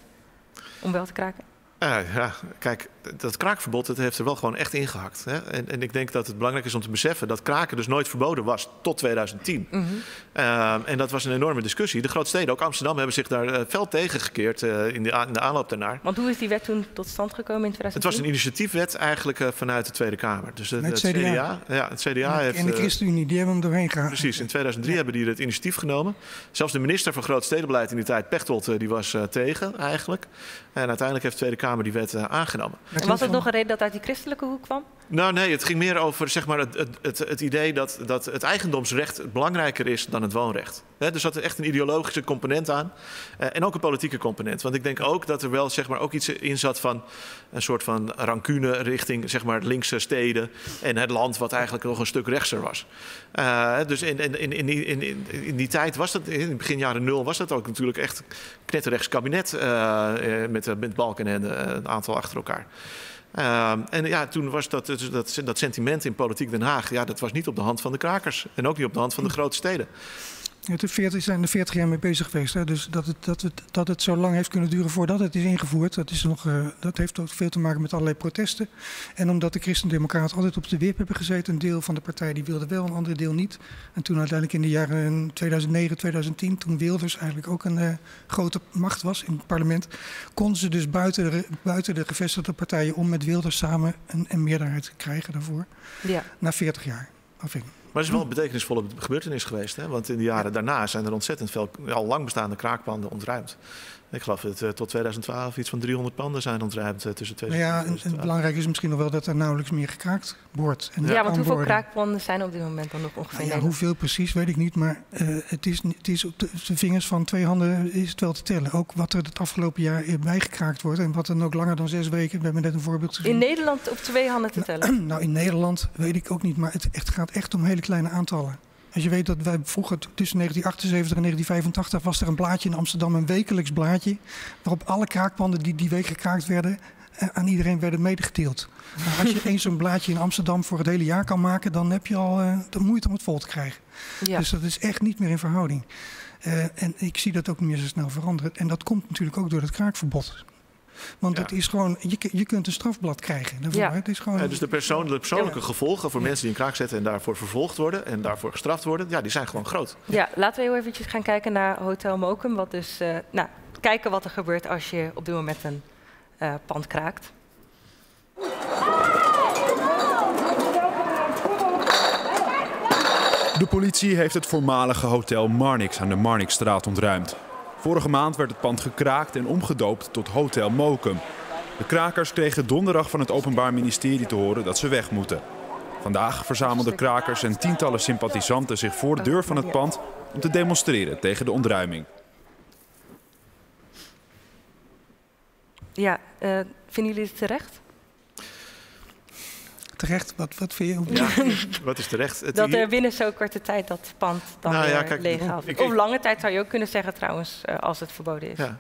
Om wel te kraken? Ah, ja, kijk, dat kraakverbod, dat heeft er wel gewoon echt ingehakt. Hè? En, en ik denk dat het belangrijk is om te beseffen dat kraken dus nooit verboden was tot tweeduizend tien. Mm-hmm. uh, en dat was een enorme discussie. De grootsteden, ook Amsterdam, hebben zich daar uh, fel tegen gekeerd uh, in, de in de aanloop daarnaar. Want hoe is die wet toen tot stand gekomen in tweeduizend tien? Het was een initiatiefwet eigenlijk uh, vanuit de Tweede Kamer. Dus uh, het, het C D A. C D A, ja, het C D A en, heeft, en de ChristenUnie, die hebben hem doorheen gehaald. Precies, in tweeduizend drie ja. hebben die het initiatief genomen. Zelfs de minister van Grootstedenbeleid in die tijd, Pechtold, uh, die was uh, tegen eigenlijk. En uiteindelijk heeft de Tweede Kamer die werd uh, aangenomen. En was het nog een reden dat uit die christelijke hoek kwam? Nou nee, het ging meer over zeg maar, het, het, het idee dat, dat het eigendomsrecht belangrijker is dan het woonrecht. He, dus dat er echt een ideologische component aan. Uh, en ook een politieke component. Want ik denk ook dat er wel zeg maar, ook iets in zat van een soort van rancune richting zeg maar, linkse steden en het land wat eigenlijk nog een stuk rechtser was. Uh, dus in, in, in, in, in, in die tijd was dat, in begin jaren nul, was dat ook natuurlijk echt knetterrechts kabinet uh, met, met Balkenende uh, een aantal achter elkaar. Uh, en ja, toen was dat, dat, dat sentiment in politiek Den Haag, ja, dat was niet op de hand van de krakers. En ook niet op de hand van de grote steden. Ja, we zijn er veertig jaar mee bezig geweest. Hè? Dus dat het, dat, het, dat het zo lang heeft kunnen duren voordat het is ingevoerd, dat, is nog, uh, dat heeft ook veel te maken met allerlei protesten. En omdat de Christen-Democraten altijd op de wip hebben gezeten, een deel van de partij die wilde wel, een ander deel niet. En toen uiteindelijk in de jaren tweeduizend negen, tweeduizend tien, toen Wilders eigenlijk ook een uh, grote macht was in het parlement, konden ze dus buiten de, buiten de gevestigde partijen om met Wilders samen een, een meerderheid krijgen daarvoor. Ja. Na veertig jaar afwinning. Maar het is wel een betekenisvolle gebeurtenis geweest. Hè? Want in de jaren daarna zijn er ontzettend veel al lang bestaande kraakpanden ontruimd. Ik geloof dat uh, tot tweeduizend twaalf iets van driehonderd panden zijn ontruimd uh, tussen tweeduizend twaalf. Nou ja, en, en belangrijk is misschien nog wel dat er nauwelijks meer gekraakt wordt. En ja, want hoeveel worden. kraakpanden zijn op dit moment dan nog ongeveer? Nou ja, ja, hoeveel precies weet ik niet, maar uh, het, is, het is op de vingers van twee handen is het wel te tellen. Ook wat er het afgelopen jaar bijgekraakt wordt en wat dan ook langer dan zes weken. We hebben net een voorbeeld gezien. In Nederland op twee handen te tellen? Nou, nou in Nederland weet ik ook niet, maar het echt, gaat echt om hele kleine aantallen. Als je weet dat wij vroeger tussen negentien achtenzeventig en negentien vijfentachtig was er een blaadje in Amsterdam, een wekelijks blaadje, waarop alle kraakpanden die die week gekraakt werden, aan iedereen werden medegedeeld. Maar als je eens zo'n blaadje in Amsterdam voor het hele jaar kan maken, dan heb je al uh, de moeite om het vol te krijgen. Ja. Dus dat is echt niet meer in verhouding. Uh, en ik zie dat ook niet meer zo snel veranderen. En dat komt natuurlijk ook door het kraakverbod. Want ja. het is gewoon, je, je kunt een strafblad krijgen. Daarvoor, ja. het is gewoon... ja, dus de, persoon, de persoonlijke ja. gevolgen voor ja. mensen die in kraak zitten en daarvoor vervolgd worden en daarvoor gestraft worden, ja, die zijn gewoon groot. Ja, ja. Laten we heel eventjes gaan kijken naar Hotel Mokum. Wat dus, uh, nou, kijken wat er gebeurt als je op dit moment een uh, pand kraakt. De politie heeft het voormalige Hotel Marnix aan de Marnixstraat ontruimd. Vorige maand werd het pand gekraakt en omgedoopt tot Hotel Mokum. De krakers kregen donderdag van het Openbaar Ministerie te horen dat ze weg moeten. Vandaag verzamelden krakers en tientallen sympathisanten zich voor de deur van het pand om te demonstreren tegen de ontruiming. Ja, uh, vinden jullie het terecht? Terecht? Wat, wat vind je? Ja, wat is terecht? Het dat er binnen zo'n korte tijd dat pand dan nou, ja, kijk, leeghaalt. Ik, ik, of lange tijd zou je ook kunnen zeggen trouwens, als het verboden is. Ja.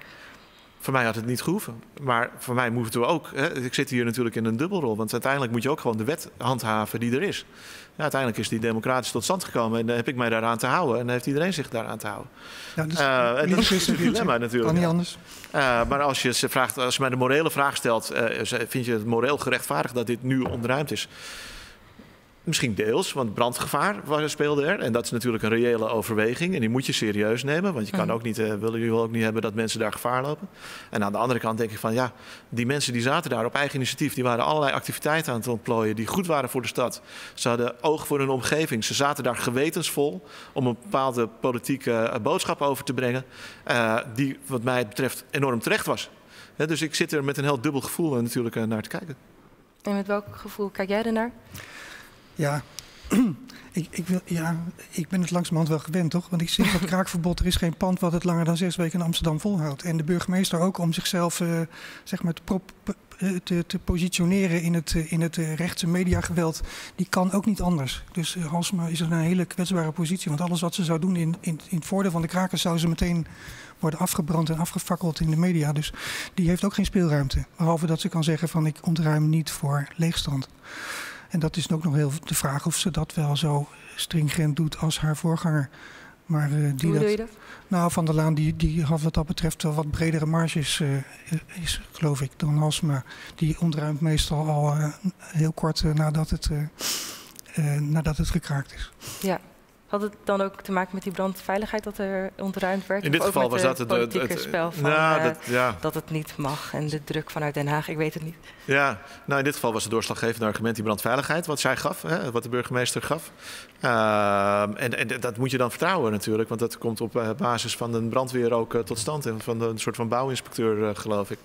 Voor mij had het niet gehoeven. Maar voor mij moeten we ook... Hè, ik zit hier natuurlijk in een dubbelrol. Want uiteindelijk moet je ook gewoon de wet handhaven die er is. Ja, uiteindelijk is die democratisch tot stand gekomen. En uh, heb ik mij daaraan te houden. En heeft iedereen zich daaraan te houden. Ja, dus, uh, en dat is een dilemma natuurlijk. Kan niet anders. Uh, maar als je, ze vraagt, als je mij de morele vraag stelt... Uh, vind je het moreel gerechtvaardigd dat dit nu ontruimd is? Misschien deels, want brandgevaar speelde er. En dat is natuurlijk een reële overweging. En die moet je serieus nemen. Want je kan ook niet, uh, willen jullie ook niet hebben dat mensen daar gevaar lopen. En aan de andere kant denk ik van ja, die mensen die zaten daar op eigen initiatief. Die waren allerlei activiteiten aan het ontplooien die goed waren voor de stad. Ze hadden oog voor hun omgeving. Ze zaten daar gewetensvol om een bepaalde politieke boodschap over te brengen. Uh, die wat mij betreft enorm terecht was. He, dus ik zit er met een heel dubbel gevoel natuurlijk uh, naar te kijken. En met welk gevoel kijk jij ernaar? Ja, ik, ik wil, ja, ik ben het langzamerhand wel gewend, toch? Want ik zie dat kraakverbod, er is geen pand wat het langer dan zes weken in Amsterdam volhoudt. En de burgemeester ook om zichzelf uh, zeg maar te, prop, te, te positioneren in het, in het rechtse mediageweld, die kan ook niet anders. Dus uh, Halsema is in een hele kwetsbare positie, want alles wat ze zou doen in, in, in het voordeel van de krakers zou ze meteen worden afgebrand en afgefakkeld in de media. Dus die heeft ook geen speelruimte. Behalve dat ze kan zeggen van ik ontruim niet voor leegstand. En dat is ook nog heel de vraag of ze dat wel zo stringent doet als haar voorganger. Maar, uh, die Hoe dat, doe je dat? Nou, Van der Laan die, die had wat dat betreft wel wat bredere marges, uh, is, geloof ik, dan Halsema. Die ontruimt meestal al uh, heel kort uh, nadat, het, uh, uh, nadat het gekraakt is. Ja. Had het dan ook te maken met die brandveiligheid dat er ontruimd werd? In dit geval was dat het politieke spel van nou, dat, ja. dat het niet mag en de druk vanuit Den Haag, ik weet het niet. Ja, nou in dit geval was het doorslaggevende argument die brandveiligheid, wat zij gaf, hè, wat de burgemeester gaf. Uh, en, en dat moet je dan vertrouwen natuurlijk, want dat komt op basis van een brandweer ook uh, tot stand en van een soort van bouwinspecteur, uh, geloof ik.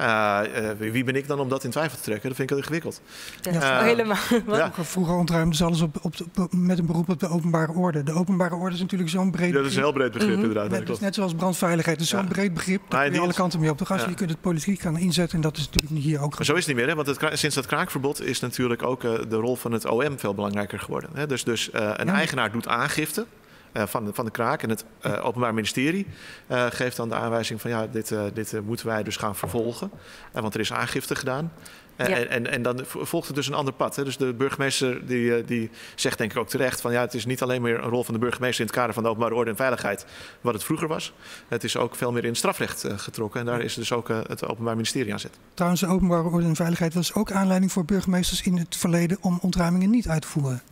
Uh, uh, wie ben ik dan om dat in twijfel te trekken? Dat vind ik heel ingewikkeld. Ja, uh, helemaal. Ja. Vroeger ontruimden ze alles op, op, op, met een beroep op de openbare orde. De openbare orde is natuurlijk zo'n breed begrip. Ja, dat is een heel breed begrip, mm-hmm. inderdaad. Net, dus net zoals brandveiligheid. Dus ja. zo'n breed begrip, daar kun je alle kanten mee op de gas. Ja. Je kunt het politiek gaan inzetten en dat is natuurlijk hier ook. Maar zo is het niet meer, hè? Want het, sinds dat kraakverbod is natuurlijk ook uh, de rol van het O M veel belangrijker geworden. Hè? Dus, dus uh, een ja. eigenaar doet aangifte. Van de, van de kraak en het uh, Openbaar Ministerie uh, geeft dan de aanwijzing van ja, dit, uh, dit uh, moeten wij dus gaan vervolgen. Uh, want er is aangifte gedaan. Uh, ja. en, en, en dan volgt het dus een ander pad. Hè. Dus de burgemeester die, die zegt denk ik ook terecht van ja, het is niet alleen meer een rol van de burgemeester in het kader van de openbare orde en veiligheid wat het vroeger was. Het is ook veel meer in het strafrecht uh, getrokken en daar is dus ook uh, het Openbaar Ministerie aan zet. Trouwens, de openbare orde en veiligheid was ook aanleiding voor burgemeesters in het verleden om ontruimingen niet uit te voeren.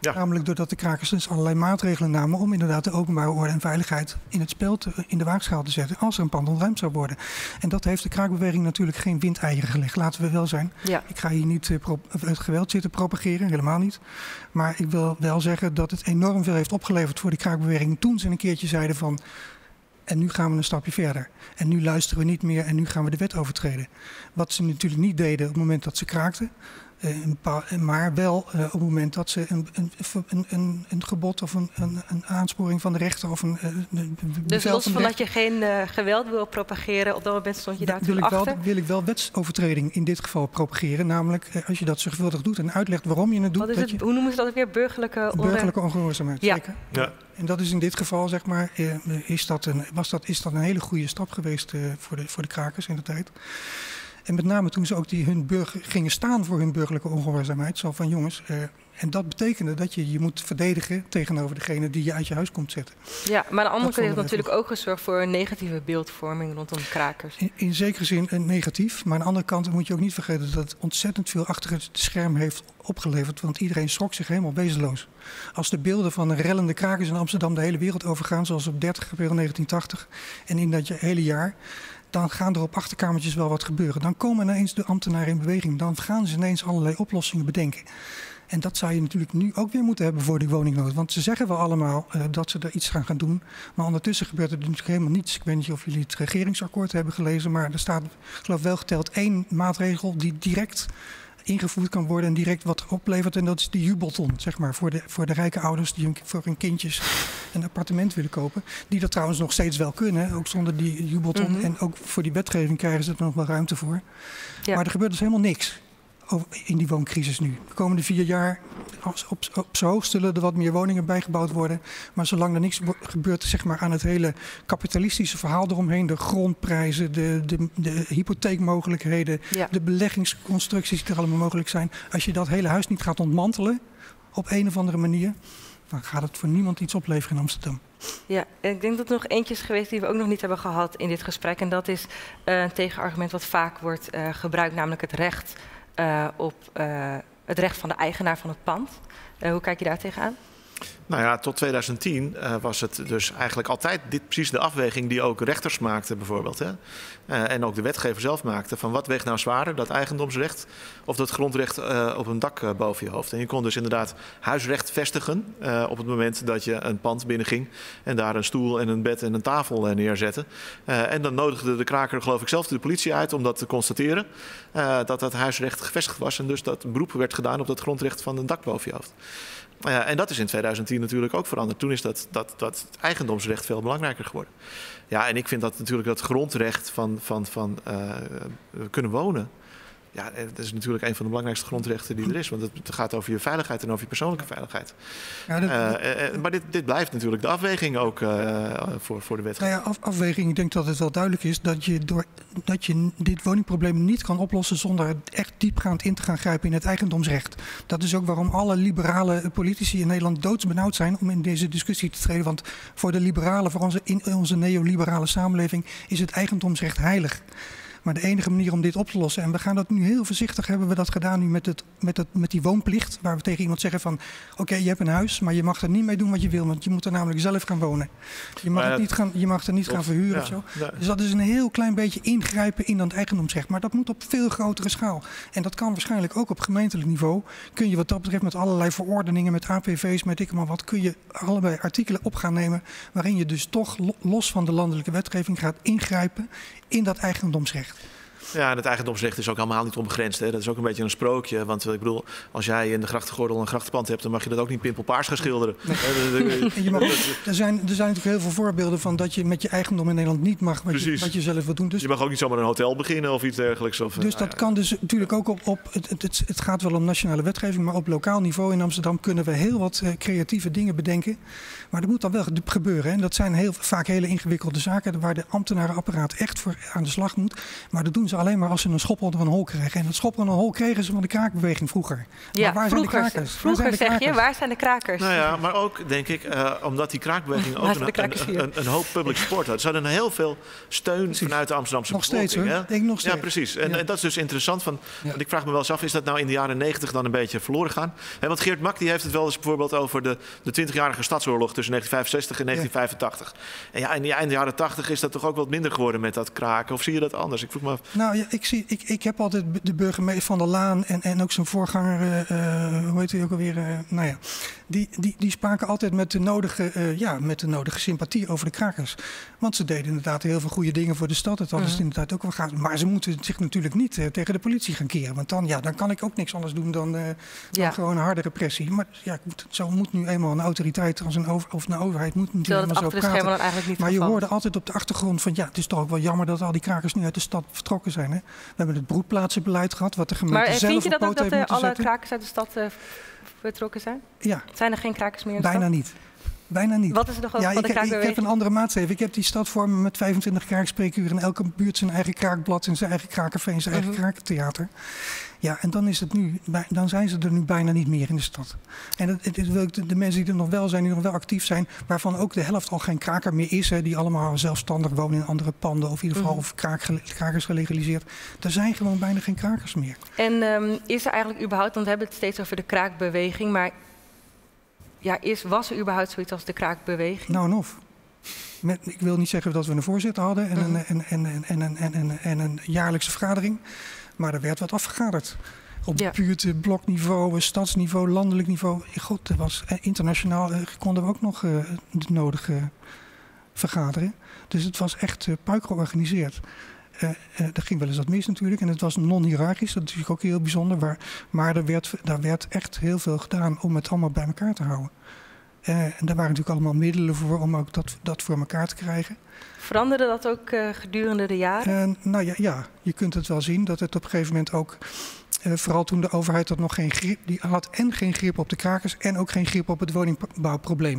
Ja. Namelijk doordat de krakers dus allerlei maatregelen namen om inderdaad de openbare orde en veiligheid in het spel te, in de waagschaal te zetten als er een pand ontruimd zou worden. En dat heeft de kraakbeweging natuurlijk geen windeieren gelegd. Laten we wel zijn. Ja. Ik ga hier niet uh, pro- het geweld zitten propageren, helemaal niet. Maar ik wil wel zeggen dat het enorm veel heeft opgeleverd voor de kraakbeweging toen ze een keertje zeiden van en nu gaan we een stapje verder. En nu luisteren we niet meer en nu gaan we de wet overtreden. Wat ze natuurlijk niet deden op het moment dat ze kraakten. Uh, maar wel uh, op het moment dat ze een, een, een, een, een gebod of een, een, een aansporing van de rechter of een... een, een dus los van dat je geen uh, geweld wil propageren, op dat moment stond je daar wil ik achter? Wel, wil ik wel wetsovertreding in dit geval propageren. Namelijk uh, als je dat zorgvuldig doet en uitlegt waarom je het doet... Wat is het, dat je, hoe noemen ze dat ook weer? Burgerlijke, burgerlijke ongehoorzaamheid. Ja. Ja. En dat is in dit geval, zeg maar, uh, is, dat een, was dat, is dat een hele goede stap geweest uh, voor, de, voor de krakers in de tijd. En met name toen ze ook die hun burger, gingen staan voor hun burgerlijke ongehoorzaamheid. Zo van jongens, eh, en dat betekende dat je je moet verdedigen tegenover degene die je uit je huis komt zetten. Ja, maar aan de andere kant heeft natuurlijk ook gezorgd voor een negatieve beeldvorming rondom de krakers. In, in zekere zin een negatief, maar aan de andere kant moet je ook niet vergeten dat het ontzettend veel achter het scherm heeft opgeleverd. Want iedereen schrok zich helemaal wezenloos. Als de beelden van een rellende krakers in Amsterdam de hele wereld overgaan, zoals op dertig april negentien tachtig en in dat hele jaar... dan gaan er op achterkamertjes wel wat gebeuren. Dan komen ineens de ambtenaren in beweging. Dan gaan ze ineens allerlei oplossingen bedenken. En dat zou je natuurlijk nu ook weer moeten hebben voor de woningnood. Want ze zeggen wel allemaal uh, dat ze er iets gaan gaan doen. Maar ondertussen gebeurt er natuurlijk helemaal niets. Ik weet niet of jullie het regeringsakkoord hebben gelezen. Maar er staat, geloof ik, wel geteld één maatregel die direct ingevoerd kan worden en direct wat oplevert. En dat is de jubelton, zeg maar, voor de, voor de rijke ouders die hun, voor hun kindjes een appartement willen kopen. Die dat trouwens nog steeds wel kunnen, ook zonder die jubelton. Mm-hmm. En ook voor die wetgeving krijgen ze er nog wel ruimte voor. Ja. Maar er gebeurt dus helemaal niks over, in die wooncrisis nu. De komende vier jaar, als op, op z'n hoogst zullen er wat meer woningen bijgebouwd worden. Maar zolang er niks gebeurt, zeg maar, aan het hele kapitalistische verhaal eromheen. De grondprijzen, de, de, de hypotheekmogelijkheden, ja. de beleggingsconstructies die er allemaal mogelijk zijn. Als je dat hele huis niet gaat ontmantelen op een of andere manier, dan gaat het voor niemand iets opleveren in Amsterdam. Ja, ik denk dat er nog eentje is geweest die we ook nog niet hebben gehad in dit gesprek. En dat is uh, een tegenargument wat vaak wordt uh, gebruikt, namelijk het recht uh, op uh, het recht van de eigenaar van het pand. Uh, hoe kijk je daar tegenaan? Nou ja, tot tweeduizend tien uh, was het dus eigenlijk altijd dit, precies de afweging die ook rechters maakten bijvoorbeeld. Hè? Uh, en ook de wetgever zelf maakte. Van wat weegt nou zwaarder, dat eigendomsrecht of dat grondrecht uh, op een dak uh, boven je hoofd. En je kon dus inderdaad huisrecht vestigen uh, op het moment dat je een pand binnenging. En daar een stoel en een bed en een tafel uh, neerzette. Uh, en dan nodigde de kraker, geloof ik, zelf de politie uit om dat te constateren. Uh, dat dat huisrecht gevestigd was en dus dat beroep werd gedaan op dat grondrecht van een dak boven je hoofd. Uh, en dat is in tweeduizend tien natuurlijk ook veranderd. Toen is dat, dat, dat eigendomsrecht veel belangrijker geworden. Ja, en ik vind dat natuurlijk dat grondrecht van, van, van uh, kunnen wonen. Ja, dat is natuurlijk een van de belangrijkste grondrechten die er is. Want het gaat over je veiligheid en over je persoonlijke veiligheid. Ja, dat, uh, uh, maar dit, dit blijft natuurlijk de afweging ook uh, voor, voor de wetgeving. Nou ja, af, afweging. Ik denk dat het wel duidelijk is dat je, door, dat je dit woningprobleem niet kan oplossen zonder echt diepgaand in te gaan grijpen in het eigendomsrecht. Dat is ook waarom alle liberale politici in Nederland doodsbenauwd zijn om in deze discussie te treden. Want voor de liberalen, voor onze, in onze neoliberale samenleving is het eigendomsrecht heilig. Maar de enige manier om dit op te lossen, en we gaan dat nu heel voorzichtig, hebben we dat gedaan nu met, het, met, het, met die woonplicht. Waar we tegen iemand zeggen van, oké, okay, je hebt een huis, maar je mag er niet mee doen wat je wil. Want je moet er namelijk zelf gaan wonen. Je mag, het niet, gaan, je mag er niet of, gaan verhuren ja, of zo. Ja. Dus dat is een heel klein beetje ingrijpen in dat eigendomsrecht. Maar dat moet op veel grotere schaal. En dat kan waarschijnlijk ook op gemeentelijk niveau. Kun je wat dat betreft met allerlei verordeningen, met A P V's, met ik maar wat. Kun je allebei artikelen op gaan nemen waarin je dus toch los van de landelijke wetgeving gaat ingrijpen in dat eigendomsrecht. Ja, en het eigendomsrecht is ook helemaal niet onbegrensd. Hè. Dat is ook een beetje een sprookje. Want ik bedoel, als jij in de grachtengordel een grachtenpand hebt, dan mag je dat ook niet pimpelpaars gaan schilderen. Nee. je mag, er, zijn, er zijn natuurlijk heel veel voorbeelden van dat je met je eigendom in Nederland niet mag wat, je, wat je zelf wil doen. Dus je mag ook niet zomaar een hotel beginnen of iets dergelijks. Of, dus nou, dat ja. kan dus natuurlijk ook op... op het, het, het gaat wel om nationale wetgeving, maar op lokaal niveau in Amsterdam kunnen we heel wat uh, creatieve dingen bedenken. Maar dat moet dan wel gebeuren. Hè. En dat zijn heel, vaak hele ingewikkelde zaken waar de ambtenarenapparaat echt voor aan de slag moet. Maar dat doen ze alleen maar als ze een schop onder een hol krijgen. En dat schop onder een hol kregen ze van de kraakbeweging vroeger. Ja, maar waar vroeger, zijn de krakers? Vroeger de zeg krakers? je, waar zijn de krakers? Nou ja, maar ook, denk ik, uh, omdat die kraakbeweging ook een, een, een hoop public support had. Ze hadden heel veel steun precies. vanuit de Amsterdamse nog bevolking. Steeds, hè? Ik denk nog steeds. Ja, precies. En, ja. en dat is dus interessant. Van, ja. want ik vraag me wel eens af, is dat nou in de jaren negentig dan een beetje verloren gaan? He, want Geert Mak die heeft het wel eens bijvoorbeeld over de, de twintigjarige stadsoorlog tussen negentien vijfenzestig en negentien vijfentachtig. Ja. En ja, in die eind jaren tachtig is dat toch ook wat minder geworden met dat kraken? Of zie je dat anders? Ik vroeg me af. Nou ja, ik, zie, ik, ik heb altijd de burgemeester Van der Laan en, en ook zijn voorganger, uh, hoe heet hij ook alweer, uh, nou ja, die, die, die spraken altijd met de, nodige, uh, ja, met de nodige sympathie over de krakers. Want ze deden inderdaad heel veel goede dingen voor de stad. Het hadden ze inderdaad ook wel gaan. Maar ze moeten zich natuurlijk niet uh, tegen de politie gaan keren. Want dan, ja, dan kan ik ook niks anders doen dan, uh, dan ja. gewoon een harde repressie. Maar ja, zo moet nu eenmaal een autoriteit als een over, of een overheid moet natuurlijk helemaal zo praten. Dan eigenlijk niet maar je hoorde altijd op de achtergrond van ja, het is toch ook wel jammer dat al die krakers nu uit de stad vertrokken zijn, hè? We hebben het broedplaatsenbeleid gehad, wat de gemeente maar, zelf op poten heeft moeten zetten. Maar vind je dat ook dat alle krakers uit de stad uh, vertrokken zijn? Ja. Zijn er geen krakers meer in de Bijna stad? niet. Bijna niet. Wat is er nog over ja, de kraakbeweging? Ik heb een andere maatstaf. Ik heb die stad voor me met vijfentwintig kraakspreekuren en elke buurt zijn eigen kraakblad en zijn eigen kraakcafé en zijn uh-huh. eigen kraaktheater. Ja, en dan, is het nu, dan zijn ze er nu bijna niet meer in de stad. En dat, het, het, de mensen die er nog wel zijn, die nog wel actief zijn, waarvan ook de helft al geen kraker meer is, hè, die allemaal zelfstandig wonen in andere panden of in ieder geval of kraak, krakers gelegaliseerd. Er zijn gewoon bijna geen krakers meer. En um, is er eigenlijk überhaupt, want we hebben het steeds over de kraakbeweging, maar ja, is, was er überhaupt zoiets als de kraakbeweging? Nou en of. Met, ik wil niet zeggen dat we een voorzitter hadden en, mm-hmm. een, en, en, en, en, en, en, en een jaarlijkse vergadering. Maar er werd wat afgegaderd. Op ja. buurt, blokniveau, stadsniveau, landelijk niveau. God, er was internationaal konden we ook nog uh, de nodige vergaderen. Dus het was echt uh, puik georganiseerd. Uh, uh, er ging wel eens wat mis natuurlijk. En het was non-hierarchisch, dat is natuurlijk ook heel bijzonder. Maar, maar er, werd, er werd echt heel veel gedaan om het allemaal bij elkaar te houden. Uh, en daar waren natuurlijk allemaal middelen voor om ook dat, dat voor elkaar te krijgen. Veranderde dat ook uh, gedurende de jaren? Uh, nou ja, ja, je kunt het wel zien dat het op een gegeven moment ook... Uh, vooral toen de overheid dat nog geen grip... die had en geen grip op de krakers en ook geen grip op het woningbouwprobleem.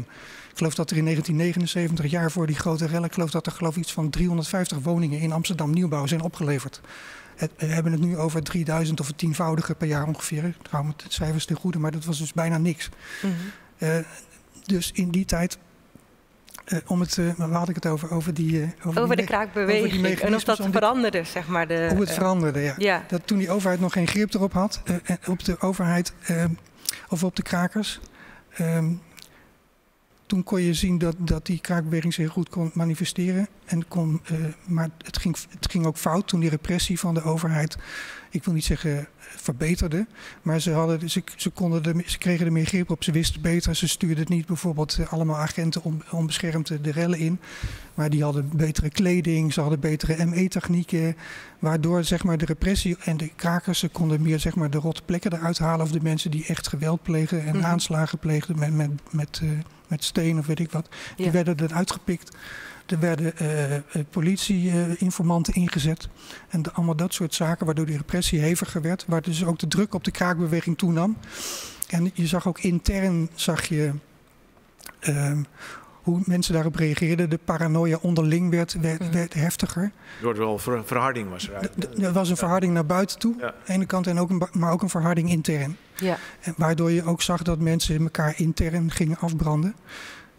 Ik geloof dat er in negentien negenenzeventig, jaar voor die grote rellen... ik geloof dat er geloof iets van driehonderdvijftig woningen in Amsterdam nieuwbouw zijn opgeleverd. Het, we hebben het nu over drieduizend of het tienvoudige per jaar ongeveer. Trouwens, het cijfers ten goede, maar dat was dus bijna niks. Mm-hmm. uh, dus in die tijd... Uh, om het, uh, waar had ik het over? Over, die, uh, over, over die de kraakbeweging over en of dat veranderde, zeg maar. De, hoe het uh, veranderde, ja. ja. Dat toen die overheid nog geen grip erop had, uh, en op de overheid uh, of op de krakers. Um, toen kon je zien dat, dat die kraakbeweging zich goed kon manifesteren. En kon, uh, maar het ging, het ging ook fout toen die repressie van de overheid, ik wil niet zeggen verbeterde. Maar ze, hadden, ze, ze, konden de, ze kregen er meer grip op, ze wisten beter. Ze stuurden het niet bijvoorbeeld allemaal agenten on, onbeschermd de rellen in. Maar die hadden betere kleding, ze hadden betere M E-technieken. Waardoor zeg maar, de repressie en de krakers, ze konden meer zeg maar, de rotte plekken eruit halen. Of de mensen die echt geweld plegen en mm-hmm. aanslagen pleegden met, met, met, uh, met steen of weet ik wat. Die ja. werden eruit gepikt. Er werden uh, politie-informanten uh, ingezet en de, allemaal dat soort zaken, waardoor die repressie heviger werd. Waar dus ook de druk op de kraakbeweging toenam. En je zag ook intern, zag je uh, hoe mensen daarop reageerden. De paranoia onderling werd, werd, werd heftiger. Er wel ver, verharding was er eigenlijk. Er was een verharding ja. naar buiten toe, ja. aan de ene kant, en ook een, maar ook een verharding intern. Ja. En waardoor je ook zag dat mensen elkaar intern gingen afbranden.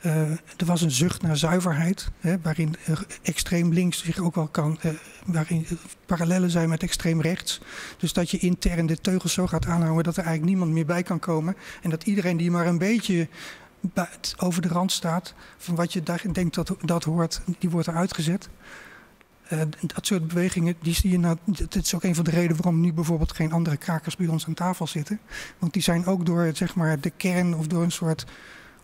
Uh, er was een zucht naar zuiverheid, hè, waarin uh, extreem links zich ook wel kan, uh, waarin uh, parallellen zijn met extreem rechts. Dus dat je intern de teugels zo gaat aanhouden dat er eigenlijk niemand meer bij kan komen. En dat iedereen die maar een beetje over de rand staat van wat je daar denkt dat dat hoort, die wordt eruit gezet. Uh, dat soort bewegingen, die zie je nou, dat is ook een van de redenen waarom nu bijvoorbeeld geen andere krakers bij ons aan tafel zitten. Want die zijn ook door zeg maar, de kern of door een soort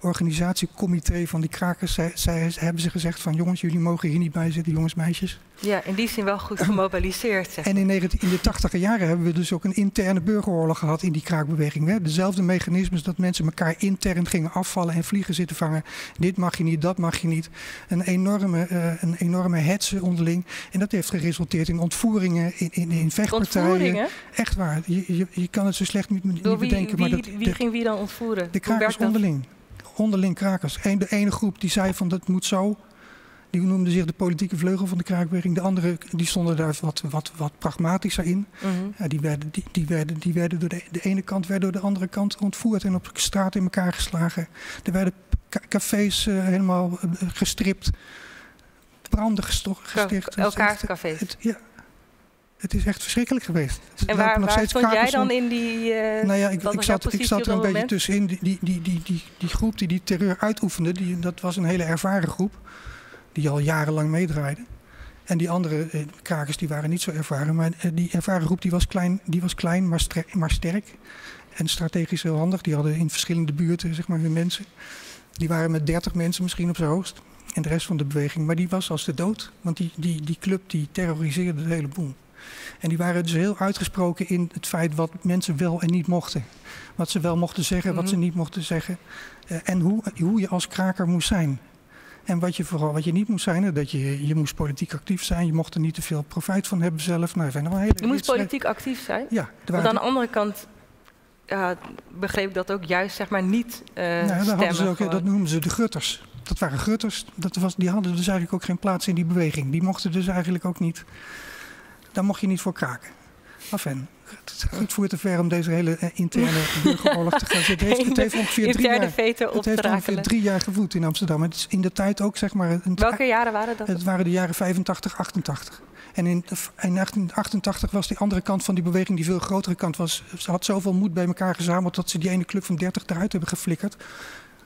organisatiecomité van die krakers, zij, zij hebben ze gezegd van jongens, jullie mogen hier niet bij zitten, jongens, meisjes. Ja, in die zin wel goed gemobiliseerd. Zeg. En in, negentien, in de tachtiger jaren hebben we dus ook een interne burgeroorlog gehad in die kraakbeweging. Hè? Dezelfde mechanismes dat mensen elkaar intern gingen afvallen en vliegen zitten vangen. Dit mag je niet, dat mag je niet. Een enorme, uh, een enorme hetze onderling. En dat heeft geresulteerd in ontvoeringen, in, in, in vechtpartijen. Ontvoeringen? Echt waar. Je, je, je kan het zo slecht niet, niet Door wie, bedenken. Wie, maar dat, wie de, ging wie dan ontvoeren? De krakers onderling. Onderling krakers. En de ene groep die zei van dat moet zo. Die noemde zich de politieke vleugel van de kraakbeweging. De andere die stonden daar wat, wat, wat pragmatischer in. Mm-hmm. Ja, die werden, die, die werden, die werden door de, de ene kant werd door de andere kant ontvoerd en op straat in elkaar geslagen. Er werden cafés uh, helemaal uh, gestript. Branden gesticht. Elkaars cafés. Het, ja. Het is echt verschrikkelijk geweest. En waar, waar stond jij dan in die... Uh, nou ja, ik, ik, zat, ik zat er een beetje tussenin. Die, die, die, die, die, die groep die die terreur uitoefende, die, dat was een hele ervaren groep. Die al jarenlang meedraaide. En die andere eh, krakers die waren niet zo ervaren. Maar eh, die ervaren groep die was klein, die was klein maar, maar sterk. En strategisch heel handig. Die hadden in verschillende buurten zeg maar, hun mensen. Die waren met dertig mensen misschien op zijn hoogst. En de rest van de beweging. Maar die was als de dood. Want die, die, die club die terroriseerde de hele boel. En die waren dus heel uitgesproken in het feit wat mensen wel en niet mochten. Wat ze wel mochten zeggen, wat mm-hmm. ze niet mochten zeggen. Uh, en hoe, hoe je als kraker moest zijn. En wat je vooral wat je niet moest zijn, dat je, je moest politiek actief zijn. Je mocht er niet te veel profijt van hebben zelf. Nou, wel hele, je moest politiek actief zijn? Ja. Want aan de andere kant ja, begreep ik dat ook juist zeg maar, niet uh, nou, daar stemmen. Ze ook, dat noemen ze de gutters. Dat waren gutters. Dat was, die hadden dus eigenlijk ook geen plaats in die beweging. Die mochten dus eigenlijk ook niet... Daar mocht je niet voor kraken. Enfin, het voert te ver om deze hele interne burgeroorlog te gaan zitten. Het heeft ongeveer drie jaar, het heeft ongeveer drie jaar gevoed in Amsterdam. Het is in de tijd ook zeg maar... Een, welke jaren waren dat? Het waren de jaren vijfentachtig, achtentachtig. En in, in negentien achtentachtig was die andere kant van die beweging, die veel grotere kant was... Ze had zoveel moed bij elkaar gezameld dat ze die ene club van dertig eruit hebben geflikkerd.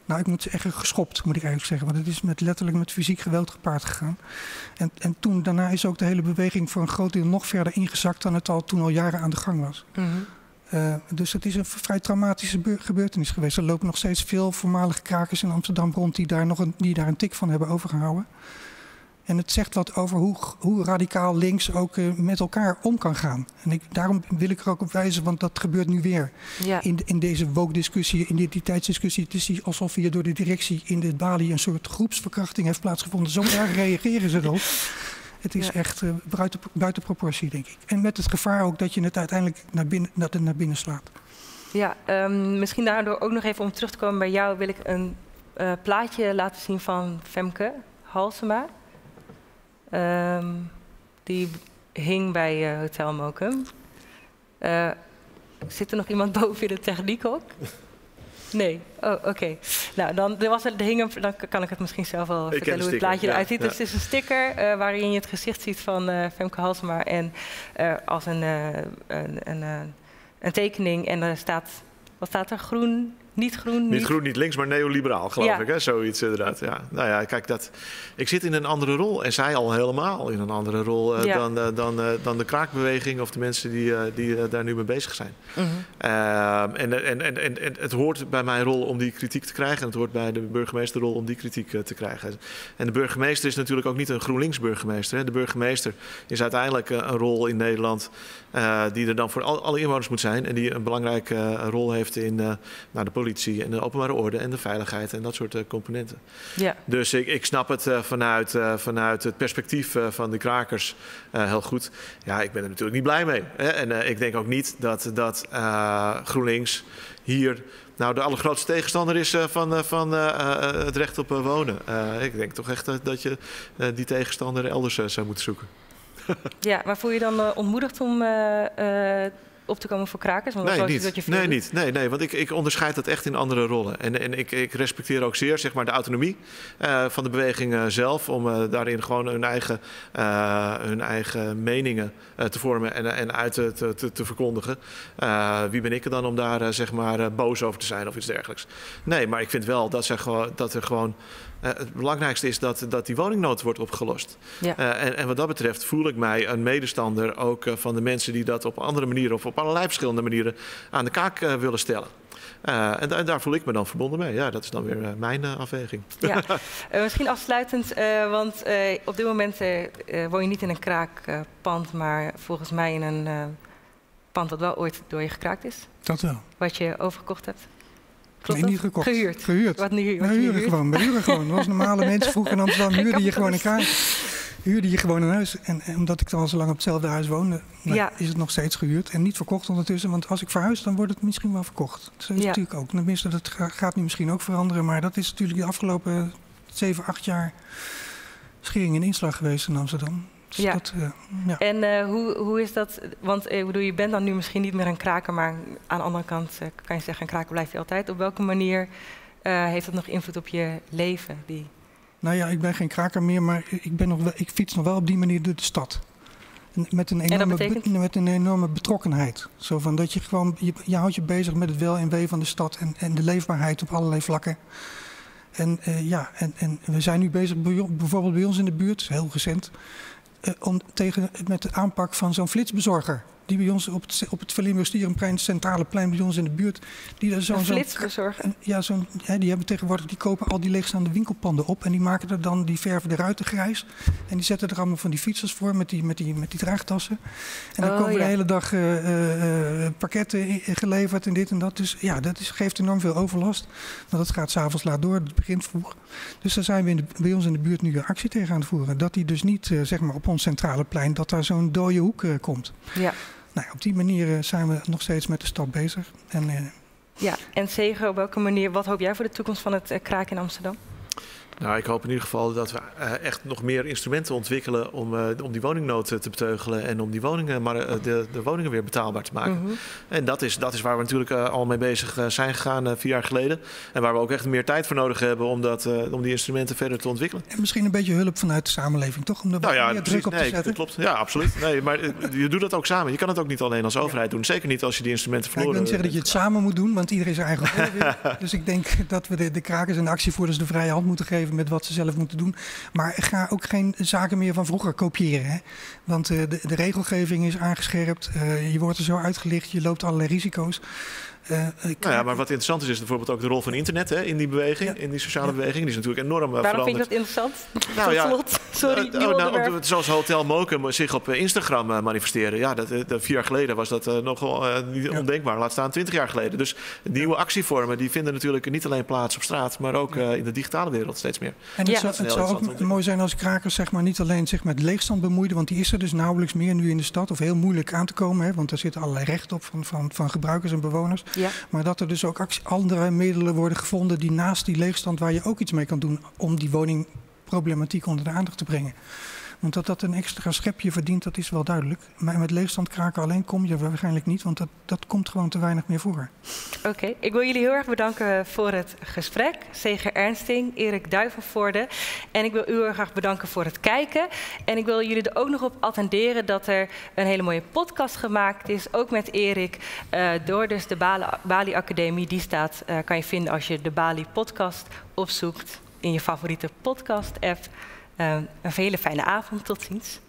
Nou, ik moet echt geschopt, moet ik eigenlijk zeggen. Want het is met, letterlijk met fysiek geweld gepaard gegaan. En, en toen, daarna is ook de hele beweging voor een groot deel nog verder ingezakt... dan het al toen al jaren aan de gang was. Mm-hmm. uh, dus het is een vrij traumatische gebeurtenis geweest. Er lopen nog steeds veel voormalige krakers in Amsterdam rond... die daar, nog een, die daar een tik van hebben overgehouden. En het zegt wat over hoe, hoe radicaal links ook uh, met elkaar om kan gaan. En ik, daarom wil ik er ook op wijzen, want dat gebeurt nu weer. Ja. In, in deze woke-discussie, in de identiteitsdiscussie. Het is alsof hier door de directie in de Bali een soort groepsverkrachting heeft plaatsgevonden. Zo erg reageren ze erop. Het is ja. echt uh, buiten, buiten proportie, denk ik. En met het gevaar ook dat je het uiteindelijk naar binnen, naar, naar binnen slaat. Ja, um, misschien daardoor ook nog even om terug te komen bij jou... wil ik een uh, plaatje laten zien van Femke Halsema... Um, die hing bij uh, Hotel Mokum. Uh, zit er nog iemand boven in de techniek ook? Nee? Oh, oké. Okay. Nou, dan, er was er, er hing een, dan kan ik het misschien zelf wel vertellen hoe het sticker. Plaatje ja, eruit ziet. Ja. Dus het is een sticker uh, waarin je het gezicht ziet van uh, Femke Halsema. En uh, als een, uh, een, een, een, een tekening. En er staat, wat staat er? Groen, Niet groen, niet... niet groen, niet links, maar neoliberaal, geloof ja. ik. Hè? Zoiets inderdaad. Ja. Nou ja, kijk, dat... ik zit in een andere rol. En zij al helemaal in een andere rol uh, ja. dan, uh, dan, uh, dan de kraakbeweging of de mensen die, uh, die uh, daar nu mee bezig zijn. Mm-hmm. uh, en, en, en, en, en het hoort bij mijn rol om die kritiek te krijgen. En het hoort bij de burgemeesterrol om die kritiek uh, te krijgen. En de burgemeester is natuurlijk ook niet een GroenLinks burgemeester. Hè? De burgemeester is uiteindelijk uh, een rol in Nederland uh, die er dan voor al, alle inwoners moet zijn. En die een belangrijke uh, rol heeft in uh, nou, de politie en de openbare orde en de veiligheid en dat soort uh, componenten. Ja. Dus ik, ik snap het uh, vanuit, uh, vanuit het perspectief uh, van de krakers uh, heel goed. Ja, ik ben er natuurlijk niet blij mee. Hè? En uh, ik denk ook niet dat, dat uh, GroenLinks hier nou de allergrootste tegenstander is uh, van, uh, van uh, uh, het recht op uh, wonen. Uh, ik denk toch echt uh, dat je uh, die tegenstander elders uh, zou moeten zoeken. Ja, maar voel je dan uh, ontmoedigd om... Uh, uh... op te komen voor krakers? Maar nee, niet. Dat je nee, niet. Nee, nee, want ik, ik onderscheid dat echt in andere rollen. En, en ik, ik respecteer ook zeer zeg maar, de autonomie uh, van de beweging uh, zelf... om uh, daarin gewoon hun eigen, uh, hun eigen meningen uh, te vormen en, en uit te, te, te verkondigen. Uh, wie ben ik er dan om daar uh, zeg maar, uh, boos over te zijn of iets dergelijks? Nee, maar ik vind wel dat, zij gewoon, dat er gewoon... Uh, het belangrijkste is dat, dat die woningnood wordt opgelost. Ja. Uh, en, en wat dat betreft voel ik mij een medestander ook uh, van de mensen die dat op andere manieren of op allerlei verschillende manieren aan de kaak uh, willen stellen. Uh, en, en daar voel ik me dan verbonden mee. Ja, dat is dan weer uh, mijn uh, afweging. Ja. Uh, misschien afsluitend, uh, want uh, op dit moment uh, woon je niet in een kraakpand, uh, maar volgens mij in een uh, pand dat wel ooit door je gekraakt is. Dat wel. Wat je overgekocht hebt. Klopt nee, niet gekocht. Gehuurd. Gehuurd. Wat nu, wat nee, huren huurt? gewoon. We huren gewoon. Als normale mensen vroeger in Amsterdam huurden je gewoon een kaart. Huurde je gewoon een huis. En, en omdat ik al zo lang op hetzelfde huis woonde, ja. is het nog steeds gehuurd. En niet verkocht ondertussen. Want als ik verhuis, dan wordt het misschien wel verkocht. Dat is ja. natuurlijk ook. Tenminste, dat gaat nu misschien ook veranderen. Maar dat is natuurlijk de afgelopen zeven, acht jaar schering en inslag geweest in Amsterdam. Dus ja. Dat, uh, ja. En uh, hoe, hoe is dat? Want ik bedoel, je bent dan nu misschien niet meer een kraker, maar aan de andere kant uh, kan je zeggen, een kraker blijft je altijd. Op welke manier uh, heeft dat nog invloed op je leven? Die... Nou ja, ik ben geen kraker meer, maar ik, ben nog wel, ik fiets nog wel op die manier door de stad. Met een enorme, en dat betekent... met een enorme betrokkenheid. Zo van dat je gewoon, je, je houdt je bezig met het wel en wee van de stad en, en de leefbaarheid op allerlei vlakken. En uh, ja, en, en we zijn nu bezig, bijvoorbeeld bij ons in de buurt, heel recent. Uh, om tegen, met de aanpak van zo'n flitsbezorger. Die bij ons op het, op het Verlimburgstierenplein, het centrale plein bij ons in de buurt. Die zo, een flitsbezorger? Zo, ja, zo hè, die hebben tegenwoordig, die kopen al die leegstaande winkelpanden op. En die maken er dan, die verven de ruiten grijs. En die zetten er allemaal van die fietsers voor met die, met die, met die draagtassen. En dan oh, komen ja. de hele dag uh, uh, pakketten geleverd en dit en dat. Dus ja, dat is, geeft enorm veel overlast. Want dat gaat s'avonds laat door, het begint vroeg. Dus daar zijn we in de, bij ons in de buurt nu een actie tegen aan het voeren. Dat die dus niet, uh, zeg maar op ons centrale plein, dat daar zo'n dode hoek uh, komt. Ja. Nou, op die manier zijn we nog steeds met de stad bezig. En, eh... ja, en Seger, op welke manier, wat hoop jij voor de toekomst van het eh, kraken in Amsterdam? Nou, ik hoop in ieder geval dat we uh, echt nog meer instrumenten ontwikkelen om, uh, om die woningnood te beteugelen en om die woningen, maar, uh, de, de woningen weer betaalbaar te maken. Mm-hmm. En dat is, dat is waar we natuurlijk uh, al mee bezig uh, zijn gegaan uh, vier jaar geleden. En waar we ook echt meer tijd voor nodig hebben om, dat, uh, om die instrumenten verder te ontwikkelen. En misschien een beetje hulp vanuit de samenleving, toch? Om daar nou ja, meer druk op nee, te zetten. Dat klopt. Ja, absoluut. Nee, maar uh, je doet dat ook samen. Je kan het ook niet alleen als overheid doen. Zeker niet als je die instrumenten verloren hebt. Ja, ik wil niet zeggen dat je het samen moet doen, want iedereen zijn eigen rol wil. Dus ik denk dat we de, de krakers en de actievoerders de vrije hand moeten geven met wat ze zelf moeten doen. Maar ga ook geen zaken meer van vroeger kopiëren. Hè? Want uh, de, de regelgeving is aangescherpt. Uh, je wordt er zo uitgelicht. Je loopt allerlei risico's. Uh, nou ja, maar wat interessant is, is bijvoorbeeld ook de rol van internet hè, in die beweging, ja. in die sociale ja. beweging. Die is natuurlijk enorm Waarom veranderd. Waarom vind je dat interessant? Nou, ja, slot. Sorry, uh, oh, nou, zoals Hotel Mokum zich op Instagram uh, manifesteren. Ja, dat, dat, vier jaar geleden was dat uh, nogal uh, niet ja. ondenkbaar. Laat staan twintig jaar geleden. Dus nieuwe actievormen die vinden natuurlijk niet alleen plaats op straat, maar ook uh, in de digitale wereld steeds meer. En het ja. zou, het zou ook mooi zijn als krakers zeg maar, niet alleen zich met leegstand bemoeiden, want die is er dus nauwelijks meer nu in de stad. Of heel moeilijk aan te komen, hè, want daar zitten allerlei rechten op van, van, van gebruikers en bewoners. Ja. Maar dat er dus ook andere middelen worden gevonden die naast die leegstand waar je ook iets mee kan doen om die woningproblematiek onder de aandacht te brengen. Want dat dat een extra schepje verdient, dat is wel duidelijk. Maar met leegstand kraken alleen kom je waarschijnlijk niet, want dat, dat komt gewoon te weinig meer voor. Oké, okay. Ik wil jullie heel erg bedanken voor het gesprek. Seger Ernsting, Erik Duivenvoorde. En ik wil u heel erg bedanken voor het kijken. En ik wil jullie er ook nog op attenderen dat er een hele mooie podcast gemaakt is. Ook met Erik, uh, door dus de Bali, Bali Academie. Die staat, uh, kan je vinden als je de Bali podcast opzoekt in je favoriete podcast app. Um, een hele fijne avond, tot ziens.